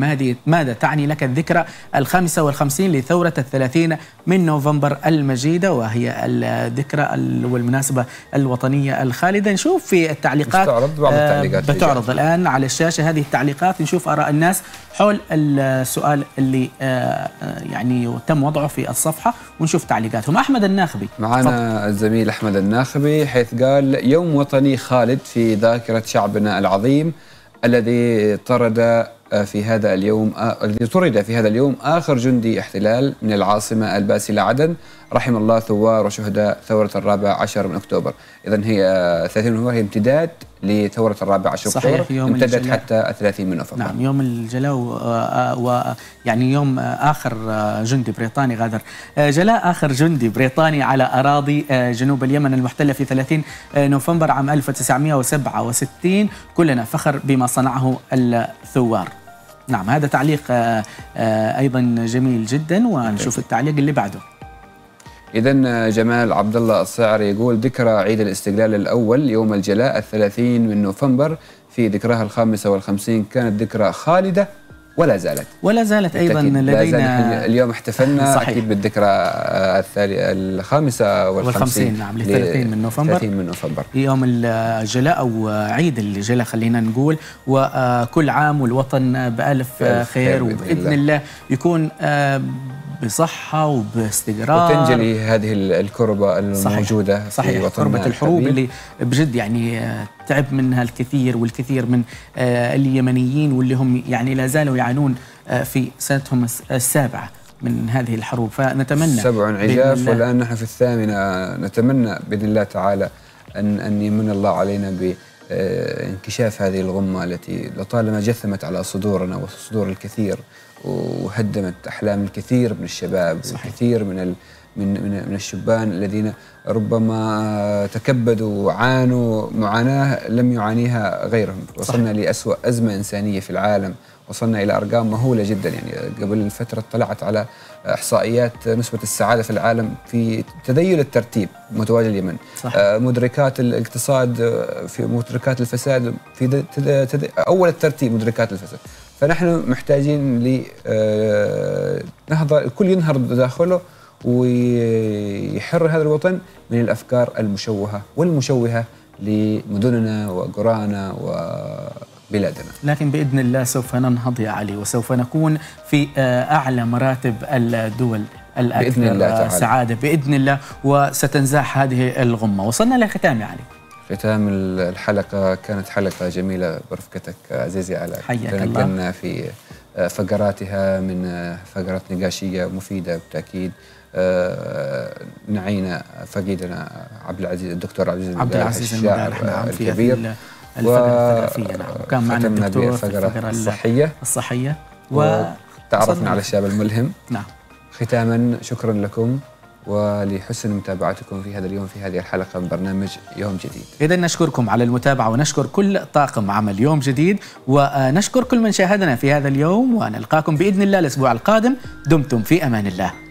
ماذا تعني لك الذكرى الخامسة والخمسين لثورة الثلاثين من نوفمبر المجيدة، وهي الذكرى والمناسبة الوطنية الخالدة. نشوف في التعليقات بتعرض بعض التعليقات بتعرض الآن على الشاشة هذه التعليقات، نشوف آراء الناس حول السؤال اللي يعني تم وضعه في الصفحة ونشوف تعليقاتهم. أحمد الناخبي معنا، الزميل أحمد الناخبي، حيث قال: يوم وطني خالد في ذاكرة شعبنا العظيم الذي طرد في هذا اليوم الذي طرد في هذا اليوم آخر جندي احتلال من العاصمة الباسلة عدن، رحم الله ثوار وشهداء ثورة الرابع عشر من أكتوبر. إذن هي ثلاثين من نوفمبر هي امتداد لثورة الرابع عشر صحيح أكتوبر، امتدت حتى الثلاثين من نوفمبر. نعم، يوم الجلاء ويعني يوم آخر جندي بريطاني غادر جلاء آخر جندي بريطاني على أراضي جنوب اليمن المحتلة في ثلاثين نوفمبر عام ألف وتسعمئة وسبعة وستين. كلنا فخر بما صنعه الثوار. نعم، هذا تعليق أيضا جميل جدا. ونشوف التعليق اللي بعده. إذن جمال عبد الله الصاعري يقول: ذكرى عيد الاستقلال الأول يوم الجلاء الثلاثين من نوفمبر في ذكراها الخامسة والخمسين كانت ذكرى خالدة ولا زالت ولا زالت أيضا لدينا. اليوم احتفلنا أكيد بالذكرى الخامسة والخمسين نعم لثلاثين من نوفمبر ثلاثين من نوفمبر يوم الجلاء أو عيد الجلاء خلينا نقول. وكل عام والوطن بألف خير، وبإذن الله يكون بصحة وباستقرار وتنجلي هذه الكربة الموجودة صحيح. صحيح. في وطننا، كربة الحروب اللي بجد يعني تعب منها الكثير والكثير من اليمنيين، واللي هم يعني لا زالوا يعانون في سنتهم السابعة من هذه الحروب. فنتمنى سبع عجاف والآن نحن في الثامنة، نتمنى بإذن الله تعالى أن أن يمن الله علينا ب انكشاف هذه الغمة التي لطالما جثمت على صدورنا وصدور الكثير وهدمت أحلام الكثير من الشباب صحيح. والكثير من ال من من الشبان الذين ربما تكبدوا وعانوا معاناة لم يعانيها غيرهم. وصلنا لأسوأ أزمة إنسانية في العالم وصلنا إلى أرقام مهولة جدا. يعني قبل فترة طلعت على إحصائيات نسبة السعادة في العالم في تذيل الترتيب متواجد اليمن، مدركات الاقتصاد في مدركات الفساد في أول الترتيب مدركات الفساد. فنحن محتاجين لنهضة الكل ينهض بداخله ويحر هذا الوطن من الأفكار المشوهة والمشوهة لمدننا وقرانا و بلادنا. لكن بإذن الله سوف ننهض يا علي، وسوف نكون في أعلى مراتب الدول الأكثر سعادة بإذن الله، وستنزاح هذه الغمة. وصلنا للختام يا علي. ختام الحلقة كانت حلقة جميلة برفقتك عزيزي علاء، تنقلنا في فقراتها من فقرات نقاشية مفيدة بالتأكيد. نعينا فقيدنا عبد العزيز الدكتور عبد العزيز المقالح الكبير، الفقرة الثقافية. نعم، وكان معنا الدكتور في الفقرة الصحية الصحية وتعرفنا على الشاب الملهم. نعم. ختاما شكرا لكم ولحسن متابعتكم في هذا اليوم في هذه الحلقة من برنامج يوم جديد. إذا نشكركم على المتابعة ونشكر كل طاقم عمل يوم جديد، ونشكر كل من شاهدنا في هذا اليوم، ونلقاكم بإذن الله الأسبوع القادم. دمتم في أمان الله.